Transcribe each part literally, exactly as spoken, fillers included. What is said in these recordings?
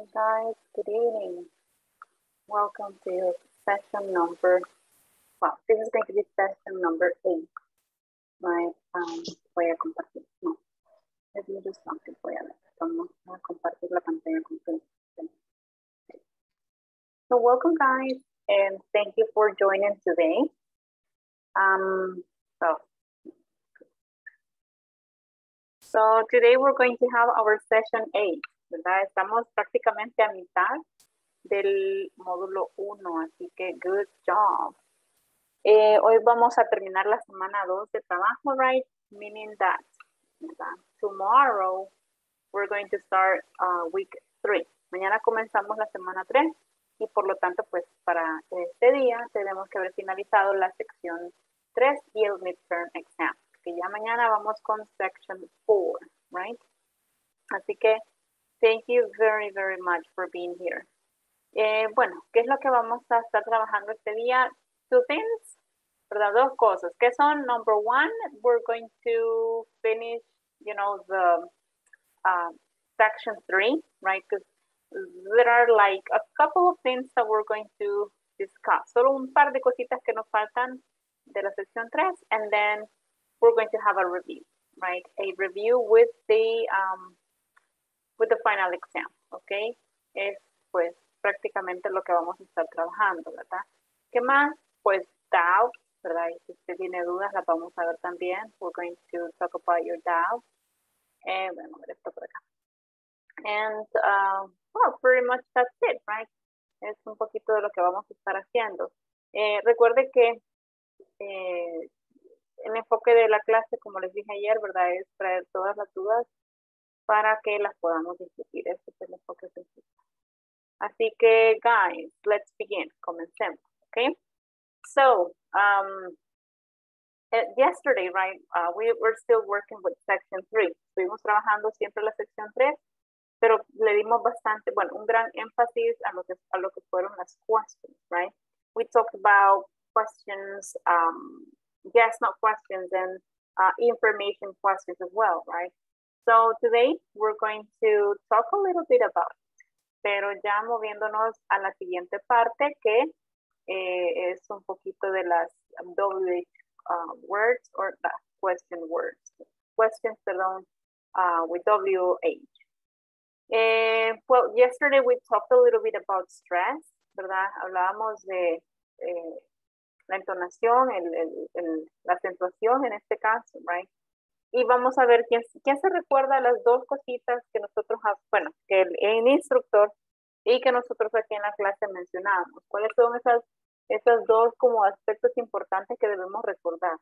Hey guys, good evening. Welcome to session number, well, this is going to be session number eight. My, um, voy a compartir, no, let me do something, voy a ver, vamos a compartir la pantalla completa. So welcome guys, and thank you for joining today. Um, so, so today we're going to have our session eight. ¿Verdad? Estamos prácticamente a mitad del módulo uno, así que good job. Eh, hoy vamos a terminar la semana dos de trabajo, right? Meaning that, ¿verdad? Tomorrow we're going to start uh, week three. Mañana comenzamos la semana tres y por lo tanto, pues para este día tenemos que haber finalizado la sección tres y el midterm exam. Que ya mañana vamos con section four, right? Así que thank you very, very much for being here. Eh, bueno, ¿qué es lo que vamos a estar trabajando este día? Two things, ¿verdad? Dos cosas. ¿Qué son? Number one, we're going to finish, you know, the uh, section three, right? Because there are like a couple of things that we're going to discuss. Solo un par de cositas que nos faltan de la sección tres, and then we're going to have a review, right? A review with the... Um, with the final exam, ¿ok? Es, pues, prácticamente lo que vamos a estar trabajando, ¿verdad? ¿Qué más? Pues, doubts, ¿verdad? Y si usted tiene dudas, las vamos a ver también. We're going to talk about your doubts. Eh, bueno, a ver esto por acá. And, uh, well, pretty much that's it, right? Es un poquito de lo que vamos a estar haciendo. Eh, recuerde que eh, el enfoque de la clase, como les dije ayer, ¿verdad? Es traer todas las dudas para que las podamos discutir. Este es el enfoque principal. Así que, guys, let's begin. Comencemos, okay? So, um, yesterday, right, uh, we were still working with section three. Estuvimos trabajando siempre la sección tres, pero le dimos bastante, bueno, un gran énfasis a lo que, a lo que fueron las questions, right? We talked about questions, um, yes, not questions, and uh, information questions as well, right? So today we're going to talk a little bit about it. Pero ya moviéndonos a la siguiente parte que eh, es un poquito de las W H uh, words or the question words. Questions, perdón, uh, with W H. Eh, well, yesterday we talked a little bit about stress, ¿verdad? Hablábamos de eh, la entonación, el, el, el, la acentuación en este caso, right? Y vamos a ver quién, quién se recuerda las dos cositas que nosotros, bueno, que el, el instructor y que nosotros aquí en la clase mencionábamos. ¿Cuáles son esas, esas dos como aspectos importantes que debemos recordar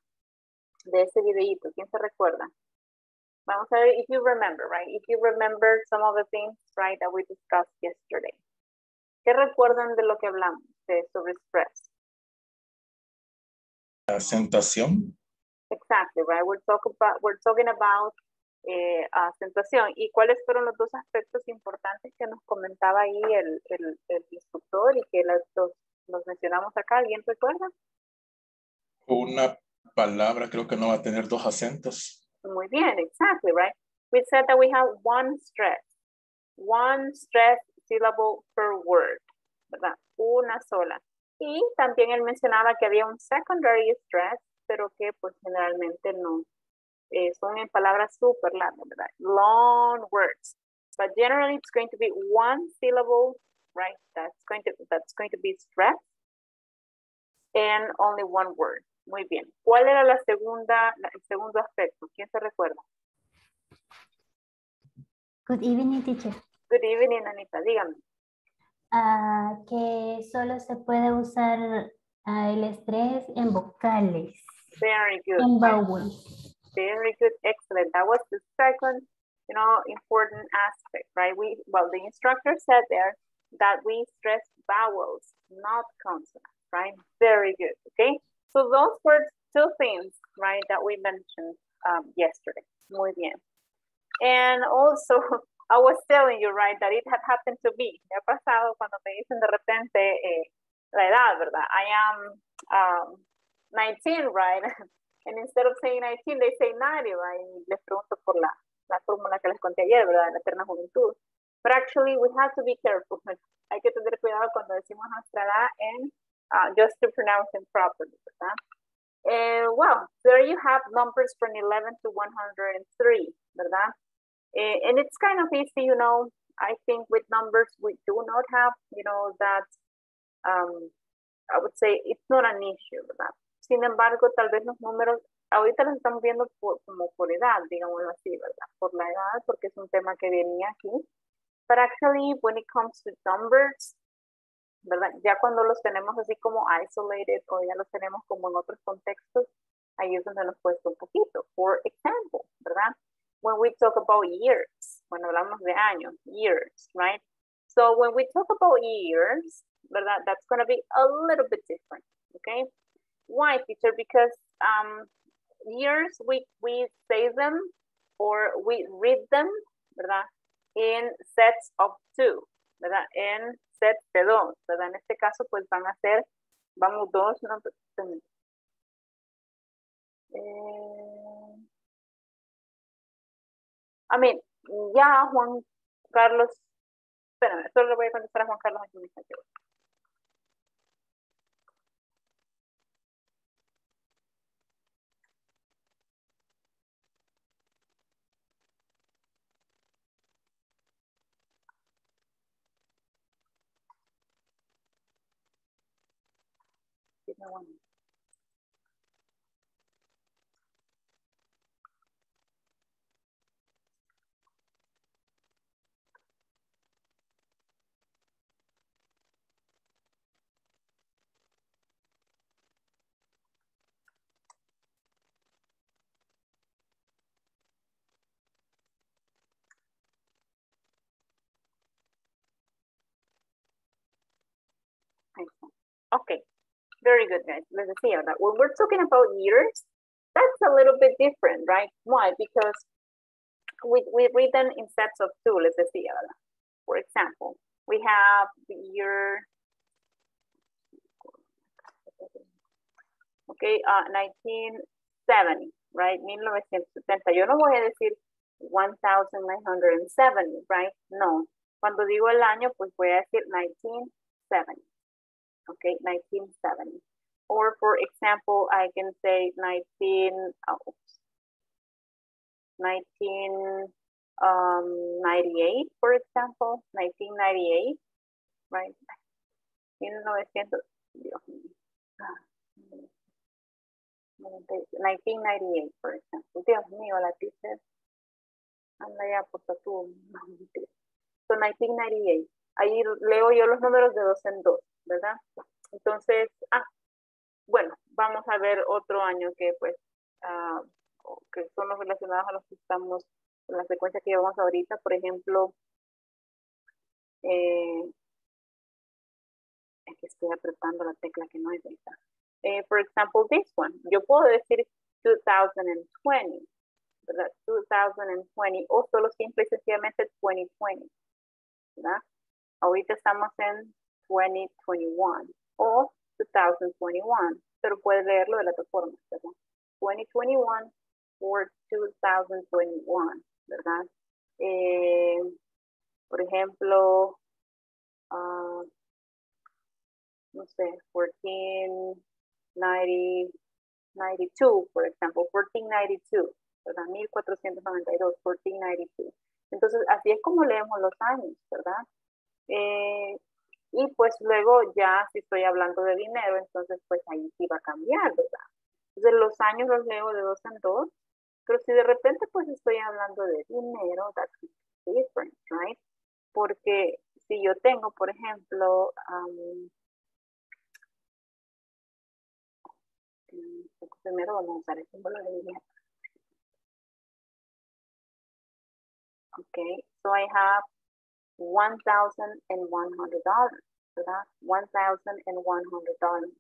de ese videíto? ¿Quién se recuerda? Vamos a ver, if you remember, right? If you remember some of the things, right, that we discussed yesterday. ¿Qué recuerdan de lo que hablamos de, sobre stress? La acentuación. Exactly, right? We're talking about we're talking about eh, acentuación. ¿Y cuáles fueron los dos aspectos importantes que nos comentaba ahí el, el, el instructor y que los, los, los mencionamos acá? ¿Alguien recuerda? Una palabra creo que no va a tener dos acentos. Muy bien, exactly, right? We said that we have one stress, one stress syllable per word, ¿verdad? Una sola. Y también él mencionaba que había un secondary stress, pero que pues generalmente no eh, son en palabras súper largas, ¿verdad? Long words. But generally it's going to be one syllable, right? That's going to, that's going to be stress and only one word. Muy bien. ¿Cuál era la segunda, la, el segundo aspecto? ¿Quién se recuerda? Good evening, teacher. Good evening, Anita. Dígame. Uh, que solo se puede usar uh, el estrés en vocales. Very good. Very good. Excellent. That was the second, you know, important aspect, right? We, well, the instructor said there that we stress vowels, not consonants, right? Very good. Okay. So those were two things, right, that we mentioned um, yesterday. Muy bien. And also, I was telling you, right, that it had happened to me. Me ha pasado cuando me dicen de repente eh, la edad, ¿verdad? I am... Um, nineteen, right? And instead of saying nineteen, they say ninety, right? Y les pregunto por la, la fórmula que les conté ayer, ¿verdad? La eterna juventud. But actually, we have to be careful. Hay que tener cuidado cuando decimos nuestra edad and uh, just to pronounce them properly, ¿verdad? Uh, well, there you have numbers from eleven to one hundred three, ¿verdad? Uh, and it's kind of easy, you know. I think with numbers, we do not have, you know, that, um, I would say it's not an issue, ¿verdad? Sin embargo, tal vez los números, ahorita los estamos viendo por, como por edad, digámoslo así, ¿verdad? Por la edad, porque es un tema que venía aquí. But actually, when it comes to numbers, ¿verdad? Ya cuando los tenemos así como isolated o ya los tenemos como en otros contextos, ahí es donde nos cuesta un poquito. For example, ¿verdad? When we talk about years, cuando hablamos de años, years, right? So when we talk about years, ¿verdad? That's going to be a little bit different, okay? Why, teacher? Because um, years, we, we say them or we read them, ¿verdad? In sets of two, ¿verdad? En sets de dos, ¿verdad? En este caso, pues van a ser, vamos dos, no, eh, I mean, ya Juan Carlos, espérame, solo le voy a contestar a Juan Carlos en un instante. No, okay. Very good, guys. Let's see how that. When we're talking about years, that's a little bit different, right? Why? Because we, we read them in sets of two. Let's see how that. For example, we have the year, okay, uh, nineteen seventy, right? nineteen seventy. Yo no voy a decir nineteen seventy, right? No. Cuando digo el año, pues voy a decir nineteen seventy. Okay, nineteen seventy. Or for example, I can say nineteen ninety-eight, for example, nineteen ninety-eight, right? nineteen ninety-eight, for example. Dios mío, la teacher. Anda ya, por favor. So nineteen ninety-eight. Ahí leo yo los números de dos en dos, ¿verdad? Entonces, ah, bueno, vamos a ver otro año que pues, uh, que son los relacionados a los que estamos, con la secuencia que llevamos ahorita, por ejemplo, eh, es que estoy apretando la tecla que no es esta. Eh, for example, this one, yo puedo decir twenty twenty, ¿verdad? twenty twenty, o solo simple y sencillamente twenty twenty, ¿verdad? Ahorita estamos en twenty twenty-one o two thousand twenty-one, pero puedes leerlo de la otra forma, ¿verdad? twenty twenty-one o two thousand twenty-one, ¿verdad? Eh, por ejemplo, uh, no sé, fourteen ninety-two, por ejemplo, fourteen ninety-two, ¿verdad? mil cuatrocientos noventa y dos, fourteen ninety-two. Entonces, así es como leemos los años, ¿verdad? Eh, y pues luego ya si estoy hablando de dinero, entonces pues ahí sí va a cambiar, ¿verdad? Entonces los años los leo de dos en dos, pero si de repente pues estoy hablando de dinero, that's different, right? Porque si yo tengo, por ejemplo, um, primero vamos a usar el símbolo de dinero. Okay, so I have one thousand and one hundred dollars, ¿verdad? One thousand and one hundred dollars.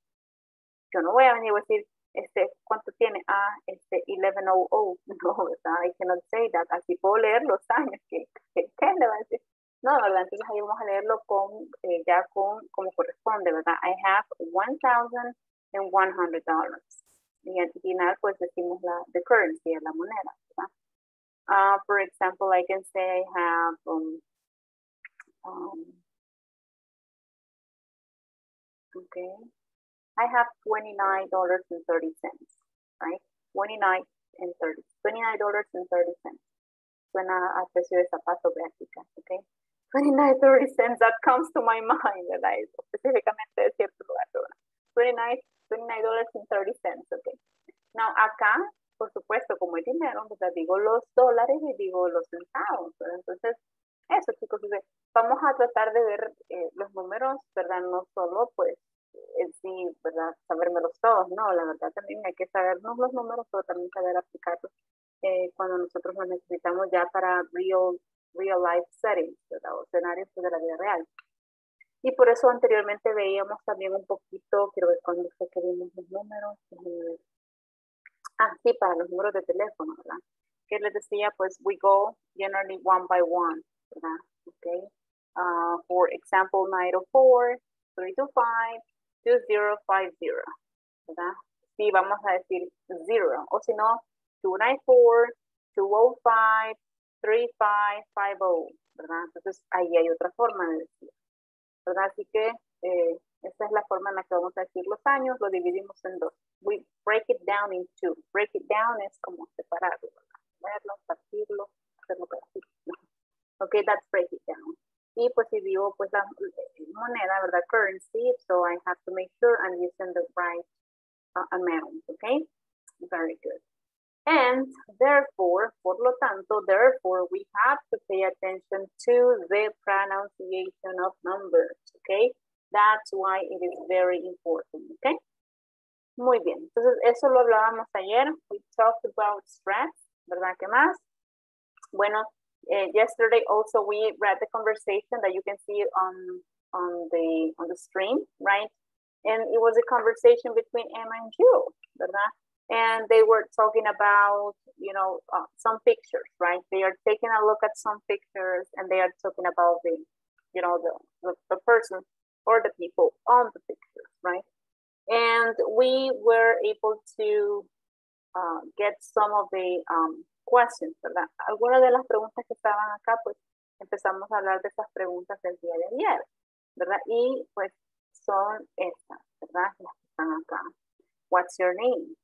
Yo no voy a venir a decir, este, ¿cuánto tiene? Ah, este, eleven oh oh. No, ¿verdad? I cannot say that. Así puedo leer los años que, que, que le va a decir. No, ¿verdad? Entonces ahí vamos a leerlo con, eh, ya con, como corresponde, ¿verdad? I have one thousand and one hundred dollars. Y al final, pues decimos la, the currency, la moneda, ¿verdad? Uh, for example, I can say I have, um, Um, okay. I have twenty-nine dollars and thirty cents, right? twenty-nine and thirty, twenty-nine dollars and thirty cents. Suena a precio de zapato gráfica, okay? twenty-nine, thirty cents, that comes to my mind, right? Específicamente de cierto lugar, twenty-nine, twenty-nine dollars and thirty cents, okay? Now, acá, por supuesto, como el dinero, pues les digo los dólares y digo los centavos, ¿verdad? Entonces, eso, chicos, vamos a tratar de ver eh, los números, ¿verdad? No solo, pues, en sí, ¿verdad? Sabérmelos todos, no, la verdad también hay que sabernos los números, pero también saber aplicarlos eh, cuando nosotros los necesitamos ya para real, real life settings, ¿verdad? O escenarios de la vida real. Y por eso anteriormente veíamos también un poquito, creo que cuando fue que vimos los números, eh, Ah, sí, para los números de teléfono, ¿verdad? Que les decía, pues, we go generally one by one, ¿verdad? Okay. Uh, for example, nine oh four, three two five, two oh five oh, ¿verdad? Sí, vamos a decir zero, o si no, two nine four, two oh five, three five five oh, ¿verdad? Entonces, ahí hay otra forma de decir, ¿verdad? Así que, eh, esta es la forma en la que vamos a decir los años, lo dividimos en dos. We break it down in two. Break it down es como separarlo, verlo, partirlo, hacerlo así. Okay, that's break it down. Y pues si digo, pues la moneda, ¿verdad? Currency, so I have to make sure I'm using the right uh, amount, okay? Very good. And therefore, por lo tanto, therefore, we have to pay attention to the pronunciation of numbers, okay? That's why it is very important, okay? Muy bien, entonces eso lo hablábamos ayer. We talked about stress, ¿verdad? ¿Qué más? Bueno, eh, yesterday also we read the conversation that you can see on, on, the, on the stream, right? And it was a conversation between Emma and Jill, ¿verdad? And they were talking about, you know, uh, some pictures, right? They are taking a look at some pictures and they are talking about the, you know, the, the, the person or the people on the pictures, right? And we were able to uh, get some of the um, questions, ¿verdad? Algunas de las preguntas que estaban acá, pues empezamos a hablar de esas preguntas del día de ayer, ¿verdad? Y pues son estas, ¿verdad? Las que están acá. What's your name?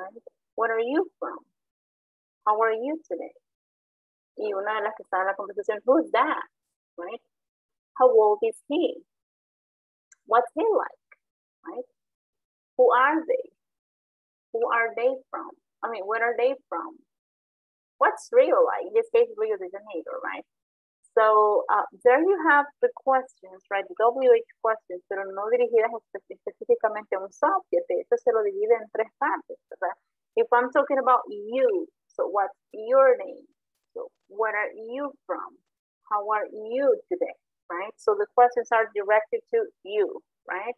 Right? Where are you from? How are you today? Y una de las que estaba en la conversación, who's that? Right? How old is he? What's he like? Right? Who are they? Who are they from? I mean, where are they from? What's Rio like? In this case, Rio de Janeiro, right? So uh, there you have the questions, right? The W H questions, pero no dirigidas específicamente a un subject. Esto se lo divide en tres partes, ¿verdad? If I'm talking about you, so what's your name? So where are you from? How are you today, right? So the questions are directed to you, right?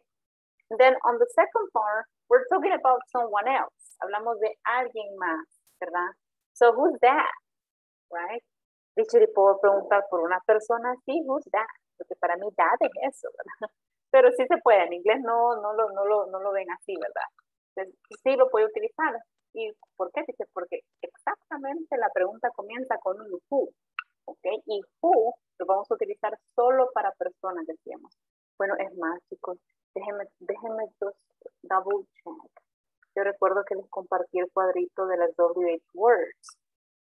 And then on the second part, we're talking about someone else. Hablamos de alguien más, ¿verdad? So who's that, right? Dicho y puedo preguntar por una persona, sí, who's that? Porque para mí that es eso, ¿verdad? Pero sí se puede, en inglés no, no, lo, no, lo, no lo ven así, ¿verdad? Sí lo puede utilizar. ¿Y por qué? Dice, porque exactamente la pregunta comienza con un who, ¿ok? Y who lo vamos a utilizar solo para personas, decíamos. Bueno, es más, chicos. Déjenme, déjenme dos double check. Yo recuerdo que les compartí el cuadrito de las W H words.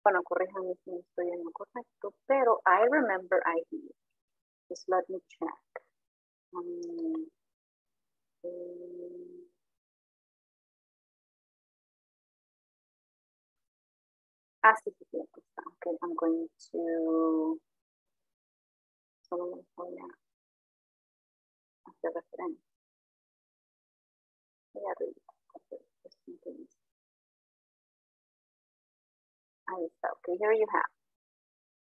Bueno, corríjanme si no estoy en lo correcto, pero I remember I did. Just let me check. Um, um, ah, sí, sí, sí, sí. Okay, I'm going to... Solo me voy a... Okay, here you have.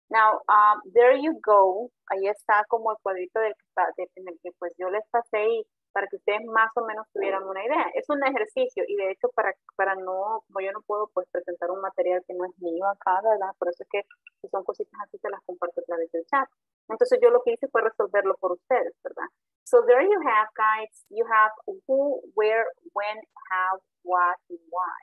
Now, um, there you go. Ahí está como el cuadrito del que está, de, en el que pues yo les pasé y para que ustedes más o menos tuvieran una idea. Es un ejercicio y de hecho para, para no, como yo no puedo pues presentar un material que no es mío acá, ¿verdad? Por eso es que si son cositas así se las comparto a través del chat. Entonces yo lo que hice fue resolverlo por ustedes, ¿verdad? So there you have, guys. You have who, where, when, how, what, and why.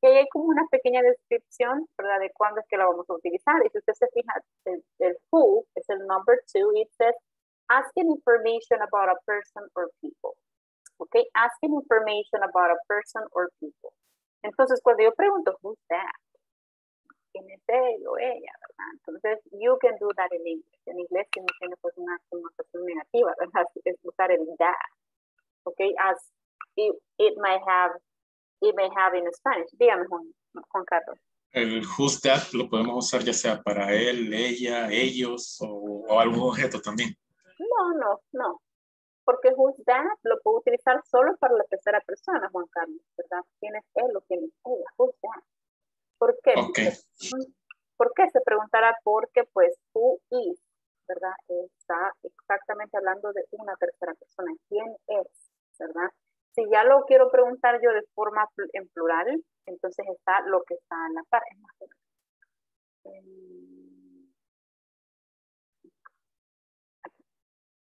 Y ahí hay como una pequeña descripción, ¿verdad? De cuándo es que la vamos a utilizar. Y si usted se fija, el, el who es el question number two, it says, asking information about a person or people. Okay, asking information about a person or people. Entonces, cuando yo pregunto, who's that? ¿Quién es él o ella? ¿Verdad? Entonces, you can do that in English. En inglés, que no tiene pues una connotación negativa, ¿verdad? Es usar el that. Okay, as it, it might have, it may have in Spanish. Dígame, Juan, Juan Carlos. El who's that lo podemos usar ya sea para él, ella, ellos o, o algún objeto también. No, no, no. Porque who's that lo puedo utilizar solo para la tercera persona, Juan Carlos, ¿verdad? ¿Quién es él o quién es ella? Who's that? ¿Por qué? Okay. ¿Por qué? Se preguntará porque, pues, who is, ¿verdad? Está exactamente hablando de una tercera persona. ¿Quién es, verdad? Si ya lo quiero preguntar yo de forma pl en plural, entonces está lo que está en la par. Es más o menos.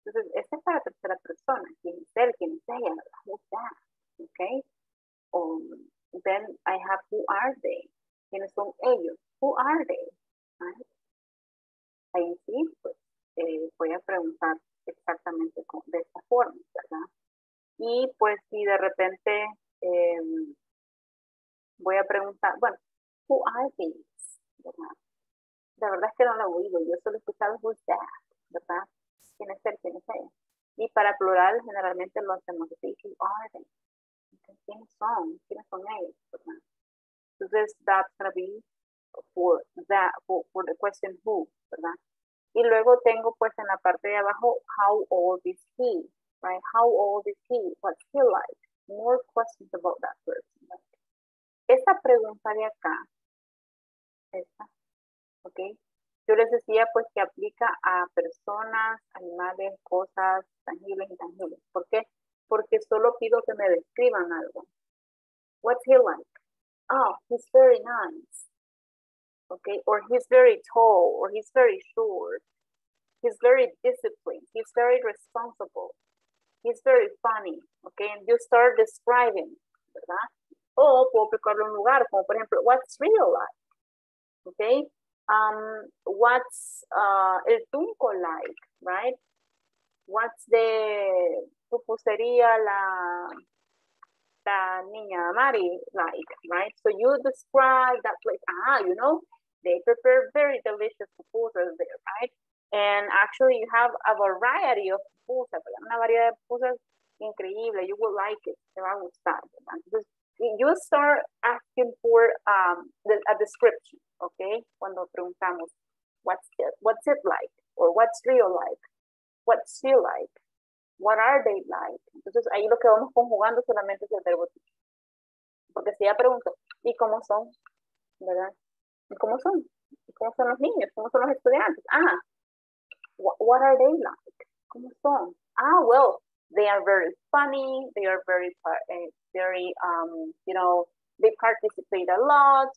Entonces, esta es para tercera persona. ¿Quién es él? ¿Quién es ella? Who's that? Okay. Um, then I have who are they? ¿Quiénes son ellos? Who are they? Right. Ahí sí, pues eh, voy a preguntar exactamente con, de esta forma, ¿verdad? Y pues si de repente eh, voy a preguntar, bueno, who are these? ¿Verdad? La verdad es que no lo he oído. Yo solo he escuchado who's that, ¿verdad? ¿Quién es él? ¿Quién es ella? Y para plural generalmente lo hacemos así. Who are they? Entonces, ¿quiénes son? ¿Quiénes son ellos? ¿Verdad? Entonces, that's going to be for, that, for, for the question who, ¿verdad? Y luego tengo pues en la parte de abajo, how old is he? Right? How old is he? What's he like? More questions about that person. Right? Esta pregunta de acá, esta, ¿ok? Yo les decía pues que aplica a personas, animales, cosas, tangibles, intangibles. ¿Por qué? Porque solo pido que me describan algo. What's he like? Oh, he's very nice. Okay, or he's very tall, or he's very short. He's very disciplined. He's very responsible. He's very funny. Okay, and you start describing, ¿verdad? O puedo aplicarlo a un lugar, como por ejemplo, what's Rio like? Okay. Um, what's uh, El Tunco like, right? What's the Pupuseria La La Niña Mari like, right? So you describe that place. Ah, you know, they prepare very delicious pupusas there, right? And actually you have a variety of pupusas, una variedad de pupusas increíble. You will like it. Te va a gustar, ¿verdad? You start asking for um, the, a description, okay? Cuando preguntamos, what's it, what's it like? Or what's Rio like? What's she like? What are they like? Entonces, ahí lo que vamos conjugando solamente es el verbo to be. Porque si ya pregunto, ¿y cómo son? ¿Verdad? ¿Y cómo son? ¿Y cómo son los niños? ¿Cómo son los estudiantes? Ah, what, what are they like? ¿Cómo son? Ah, well, they are very funny. They are very, uh, very, um, you know, they participate a lot,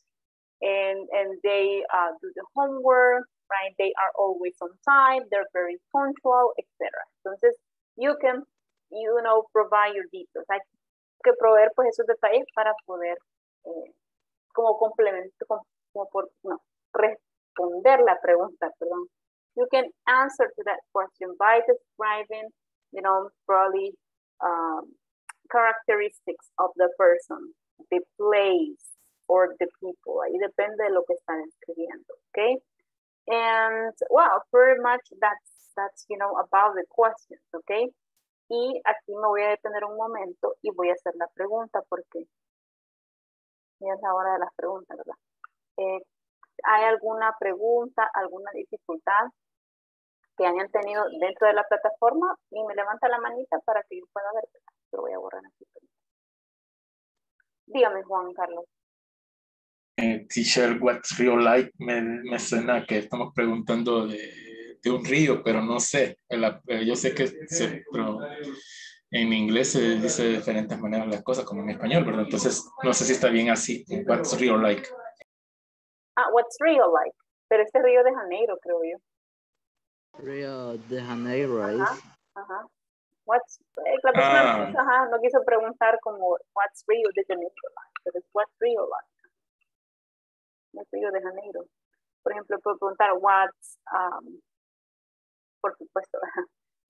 and and they uh, do the homework, right? They are always on time. They're very punctual, et cetera. Entonces, you can, you know, provide your details. Hay que proveer pues esos detalles para poder eh, como complemento, como, como por no, responder la pregunta. Perdón. You can answer to that question by describing, you know, probably um, characteristics of the person, the place, or the people. Ahí depende de lo que están escribiendo, okay? And, well, pretty much that's, that's, you know, about the questions, okay? Y aquí me voy a detener un momento y voy a hacer la pregunta porque ya es la hora de las preguntas, ¿verdad? Eh, ¿Hay alguna pregunta, alguna dificultad que hayan tenido dentro de la plataforma? Y me levanta la manita para que yo pueda ver. Lo voy a borrar aquí. Dígame, Juan Carlos. Eh, teacher, what's Rio like? Me, me suena que estamos preguntando de, de un río, pero no sé. El, el, yo sé que se, pero en inglés se dice de diferentes maneras las cosas, como en español, ¿verdad? Entonces, no sé si está bien así. What's Rio like? Ah, what's Rio like? Pero este Río de Janeiro, creo yo. Rio de Janeiro, right? Ajá, ajá. What's, eh, la persona ah. ajá, no quiso preguntar como what's Rio de Janeiro like, pero es what's Rio like. El Río de Janeiro. Por ejemplo, puedo preguntar what's um, por supuesto,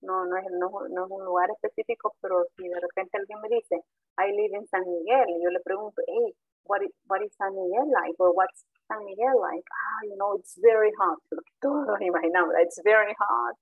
no, no, es, no, no es un lugar específico, pero si de repente alguien me dice, I live in San Miguel, y yo le pregunto, hey, what is, what is San Miguel like, or what's San Miguel like? Ah, you know, it's very hot, lo que todos imaginamos, it's very hot,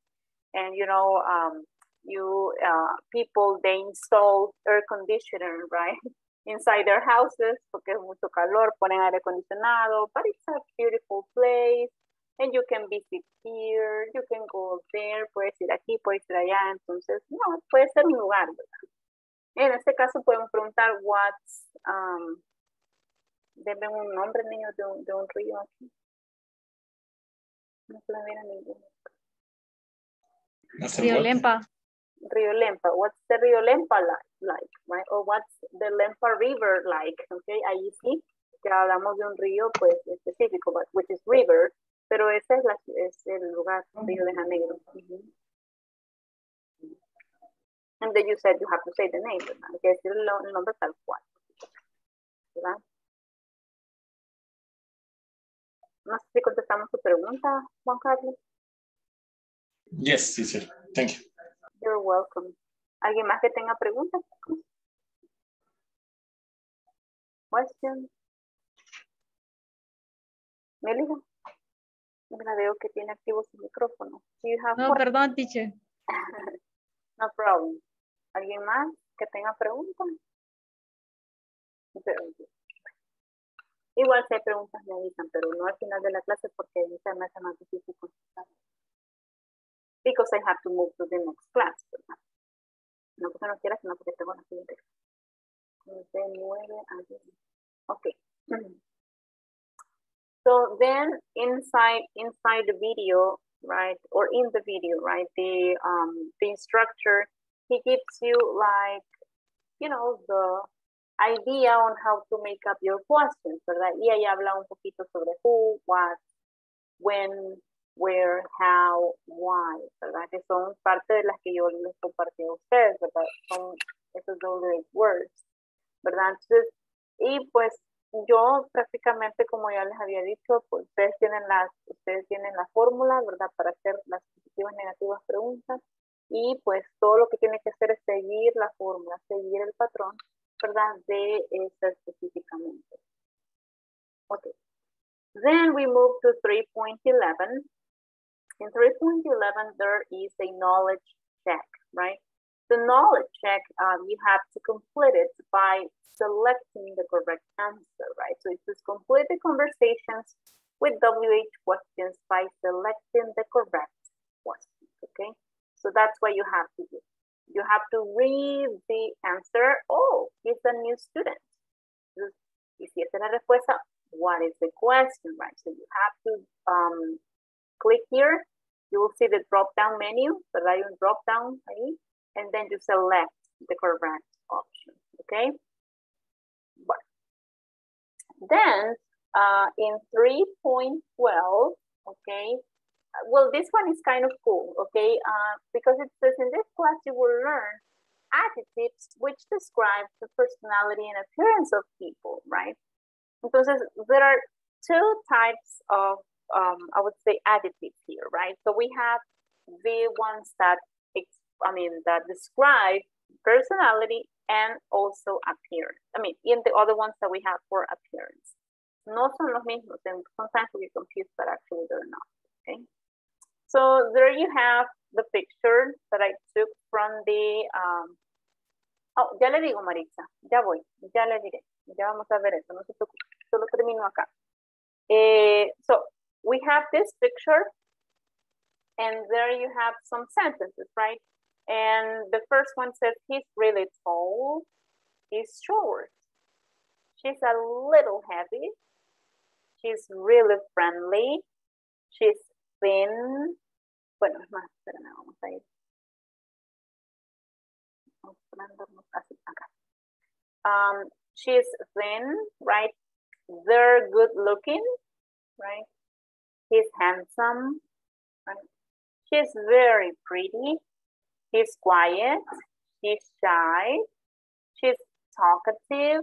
and you know, um, you, uh, people, they install air conditioner, right, inside their houses, porque es mucho calor, ponen aire acondicionado, but it's a beautiful place, and you can visit here, you can go there, puedes ir aquí, puedes ir allá, entonces, no, puede ser un lugar, ¿verdad? En este caso podemos preguntar, what's, um, denme un nombre, niños, de un, de un río aquí. No se me viene ninguno. Rio Lempa. Rio Lempa. What's the Rio Lempa like, right? Or what's the Lempa River like? Okay, ahí sí, ya hablamos de un río, pues, específico, but, which is river, pero ese es, la, es el lugar, Rio de Janeiro. Mm-hmm. And then you said you have to say the name, ¿verdad? Hay que decir el nombre tal cual, ¿verdad? No sé si contestamos tu pregunta, Juan Carlos. Yes, teacher. Thank you. You're welcome. ¿Alguien más que tenga preguntas? Question. Melina, la veo que tiene activo su micrófono. No, one? Perdón, teacher. No problem. ¿Alguien más que tenga preguntas? Igual si hay preguntas me avisan, pero no al final de la clase porque ahí se me hace más difícil contestar. Because I have to move to the next class, ¿verdad? No porque no quiera, sino porque tengo la siguiente. Okay. So then inside inside the video, right? Or in the video, right? The um the instructor, he gives you like, you know, the idea on how to make up your questions, ¿verdad? Y ahí habla un poquito sobre who, what, when, where, how, why, ¿verdad? Que son parte de las que yo les compartí a ustedes, ¿verdad? Son esos dos words, ¿verdad? Entonces, y pues yo prácticamente, como ya les había dicho, pues ustedes tienen las, ustedes tienen la fórmula, ¿verdad? Para hacer las positivas y negativas preguntas, y pues todo lo que tienen que hacer es seguir la fórmula, seguir el patrón, ¿verdad? De esta específicamente. Ok. Then we move to three point eleven. In three point eleven, there is a knowledge check, right? The knowledge check, um, you have to complete it by selecting the correct answer, right? So it says complete the conversations with W H questions by selecting the correct questions, okay? So that's what you have to do. You have to read the answer. Oh, it's a new student. Y si esta es la respuesta, what is the question, right? So you have to um, click here. You will see the drop-down menu, ¿verdad? Hay un drop-down ahí, and then you select the correct option, okay? But then uh, in three point twelve, okay, well, this one is kind of cool, okay? Uh, because it says in this class you will learn adjectives which describe the personality and appearance of people, right? Entonces, there are two types of, um, I would say, adjectives here, right? So we have the ones that, I mean, that describe personality and also appearance. I mean, in the other ones that we have for appearance. No son los mismos, and sometimes we get confused, but actually they're not, okay? So there you have the picture that I took from the, um, oh, ya le digo, Maritza, ya voy, ya le diré. Ya vamos a ver eso, no se preocupe, solo termino acá. Eh, so, we have this picture, and there you have some sentences, right? And the first one says, he's really tall, he's short, she's a little heavy, she's really friendly, she's thin. Bueno, es más, espérame, vamos a ir. Vamos a mandarnos así, acá. Um, She's thin, right? They're good looking, right? He's handsome, right? She's very pretty. He's quiet. She's shy. She's talkative.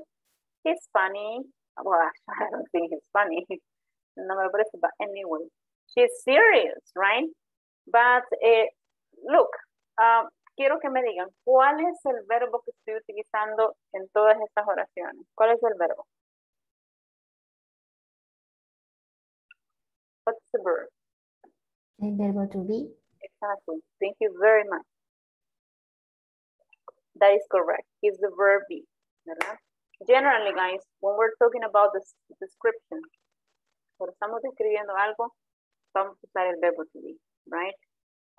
He's funny. Well, actually, I don't think he's funny. No, but anyway, she's serious, right? But, eh, look, uh, quiero que me digan, ¿cuál es el verbo que estoy utilizando en todas estas oraciones? ¿Cuál es el verbo? What's the verb? El verbo to be. Exactly. Thank you very much. That is correct. It's the verb be, ¿verdad? Generally, guys, when we're talking about this description, cuando estamos describiendo algo, vamos a usar el verbo to be, right?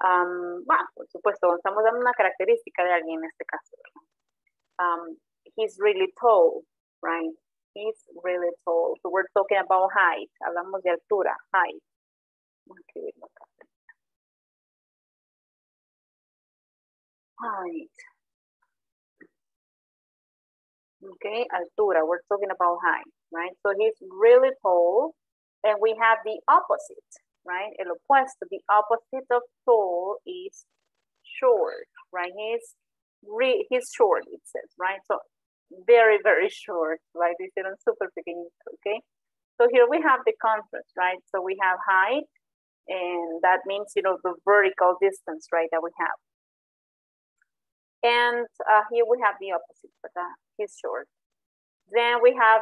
Um, bueno, por supuesto, estamos dando una característica de alguien en este caso. Um, he's really tall, right? He's really tall. So we're talking about height. Hablamos de altura, height. Vamos a escribirlo acá. Height. Okay, altura. We're talking about height, right? So he's really tall. And we have the opposite, right? El opuesto, the opposite of tall is short, right? He's, re he's short, it says, right? So very, very short, right? They said on super pequeñito, okay? So here we have the contrast, right? So we have height, and that means, you know, the vertical distance, right, that we have. And uh, here we have the opposite, but uh, he's short. Then we have,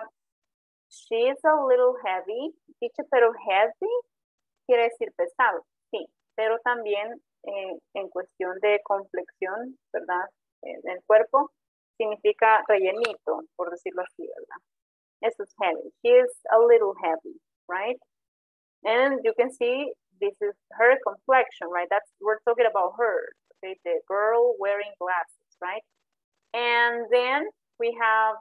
she is a little heavy. Dice, pero heavy quiere decir pesado. Sí, pero también eh, en cuestión de complexión, ¿verdad? En el cuerpo, significa rellenito, por decirlo así, ¿verdad? Eso es heavy. She is a little heavy, right? And you can see this is her complexion, right? That's, we're talking about her, okay? The girl wearing glasses, right? And then we have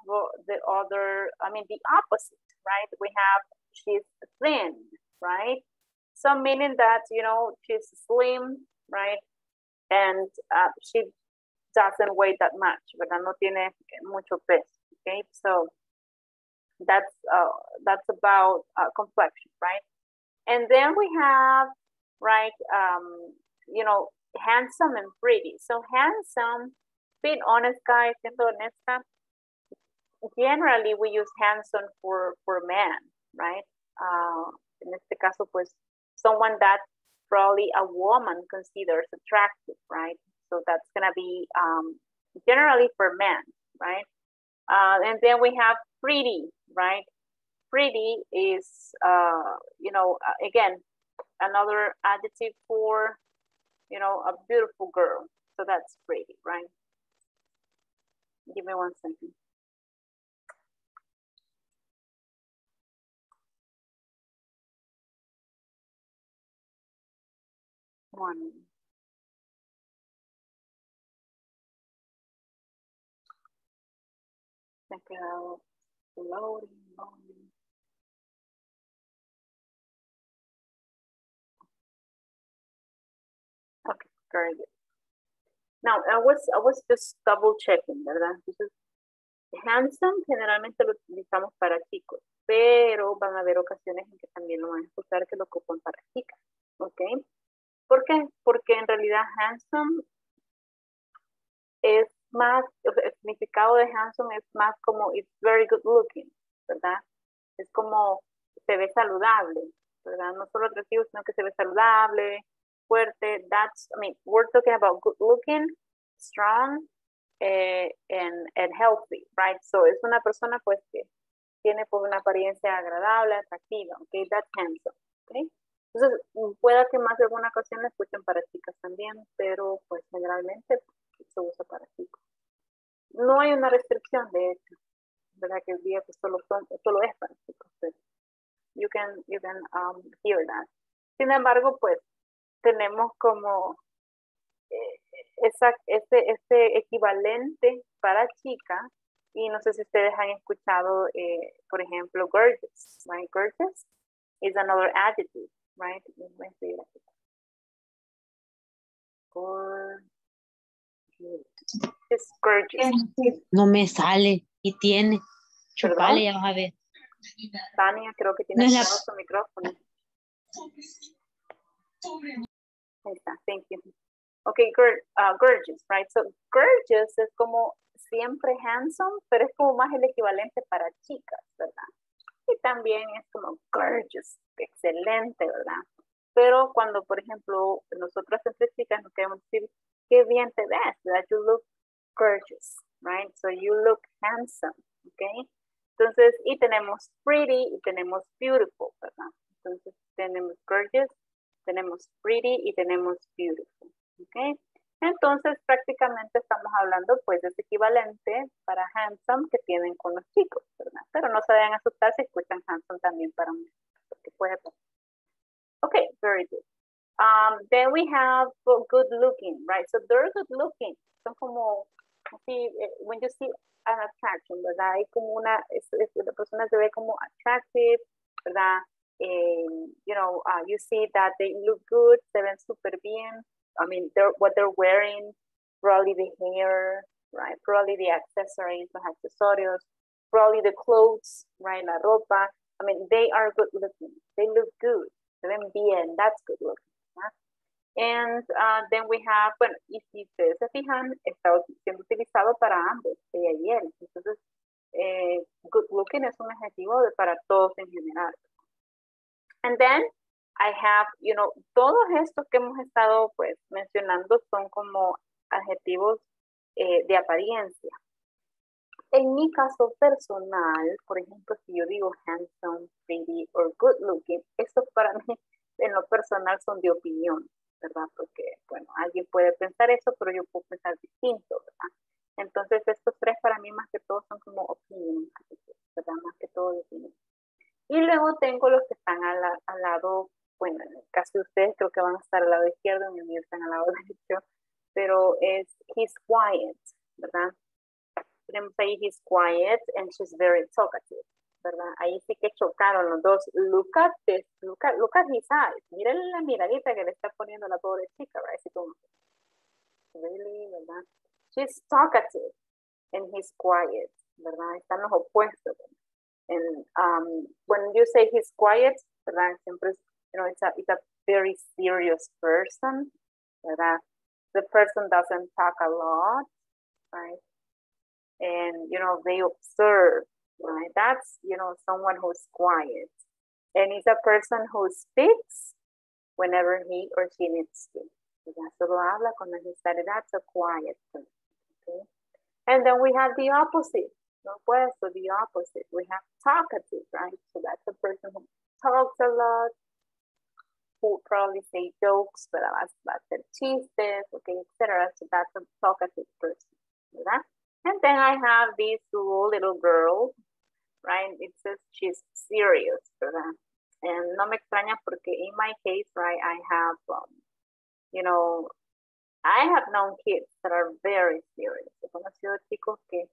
the other, I mean, the opposite, right? We have, she's thin, right? So meaning that, you know, she's slim, right? And uh, she doesn't weigh that much, ¿verdad? No tiene mucho peso, okay? So that's, uh, that's about uh, complexion, right? And then we have, right, um, you know, handsome and pretty. So handsome, being honest, guys, siendo honesta, generally we use handsome for, for men, right? Uh, in este caso, pues, someone that probably a woman considers attractive, right? So that's gonna be um, generally for men, right? Uh, and then we have pretty, right? Pretty is, uh, you know, again, another adjective for, you know, a beautiful girl. So that's pretty, right? Give me one second. One. Check out loading, loading. Okay, very good. Now, I was, I was just double checking, ¿verdad? Entonces, handsome generalmente lo utilizamos para chicos, pero van a haber ocasiones en que también lo van a escuchar que lo ocupan para chicas, ¿ok? ¿Por qué? Porque en realidad handsome es más, el significado de handsome es más como it's very good looking, ¿verdad? Es como se ve saludable, ¿verdad? No solo atractivo, sino que se ve saludable, fuerte. That's, I mean, we're talking about good looking, strong, eh, and, and healthy, right? So es una persona pues que tiene pues una apariencia agradable, atractiva, okay? That's handsome, okay? Entonces, pueda que más de alguna ocasión la escuchen para chicas también, pero pues generalmente se usa para chicos. No hay una restricción de hecho, ¿verdad? Que el día que solo, son, solo es para chicos, pero you can, you can um, hear that. Sin embargo, pues, tenemos como eh, esa, este, este equivalente para chica, y no sé si ustedes han escuchado, eh, por ejemplo, gorgeous, right? Gorgeous is another adjective. Right? It's gorgeous. No me sale. Y tiene. Chupale, ya vas a ver. Tania, creo que tiene no la... su micrófono. Ahí está, thank you. Ok, uh, gorgeous, right? So, gorgeous es como siempre handsome, pero es como más el equivalente para chicas, ¿verdad? Y también es como gorgeous, excelente, ¿verdad? Pero cuando, por ejemplo, nosotras entre chicas nos queremos decir, qué bien te ves, ¿verdad? You look gorgeous, right? So you look handsome, okay? Entonces, y tenemos pretty y tenemos beautiful, ¿verdad? Entonces, tenemos gorgeous, tenemos pretty y tenemos beautiful, okay? Entonces, prácticamente estamos hablando, pues, de ese equivalente para handsome que tienen con los chicos, ¿verdad? Pero no se vayan a asustar si escuchan handsome también para mujeres, porque puede pasar. Okay, very good. Um, then we have oh, good looking, right? So they're good looking. Son como, así, when you see an attraction, ¿verdad? Hay como una, es, es, la persona se ve como attractive, ¿verdad? Eh, you know, uh, you see that they look good, se ven super bien. I mean, they're, what they're wearing, probably the hair, right? Probably the accessories, los accesorios, probably the clothes, right? La ropa. I mean, they are good looking. They look good. Se ven bien, that's good looking. ¿Verdad? And uh, then we have, bueno, y si ustedes se fijan, está siendo utilizado para ambos, ella y él. Entonces, eh, good looking es un adjetivo de, para todos en general. And then I have, you know, todos estos que hemos estado pues mencionando son como adjetivos eh, de apariencia. En mi caso personal, por ejemplo, si yo digo handsome, pretty, or good looking, estos para mí en lo personal son de opinión, ¿verdad? Porque, bueno, alguien puede pensar eso, pero yo puedo pensar distinto, ¿verdad? Entonces, estos tres para mí más que todo son como opinión, ¿verdad? Más que todo de opinión. Y luego tengo los que están al, al lado, bueno, en el caso de ustedes creo que van a estar al lado izquierdo, en el mío están al lado derecho, pero es he's quiet, ¿verdad? Tenemos ahí he's quiet and she's very talkative, ¿verdad? Ahí sí que chocaron los dos. Look at this, look at, look at his eyes. Mírenle la miradita que le está poniendo la pobre chica, ¿verdad? Así como, really, ¿verdad? She's talkative and he's quiet, ¿verdad? Están los opuestos. And um, when you say he's quiet, ¿verdad? Siempre, you know, it's a, it's a very serious person, ¿verdad? The person doesn't talk a lot, right? And, you know, they observe, right? That's, you know, someone who's quiet. And it's a person who speaks whenever he or she needs to. Solo habla cuando es necesario. That's a quiet person, okay? And then we have the opposite. No puede ser the opposite. We have talkative, right? So that's a person who talks a lot, who probably say jokes, but that's the chistes, okay, et cetera. So that's a talkative person, ¿verdad? And then I have these two little girls, right? It says she's serious, ¿verdad? And no me extraña porque in my case, right, I have, um, you know, I have known kids that are very serious. He conocido chicos que,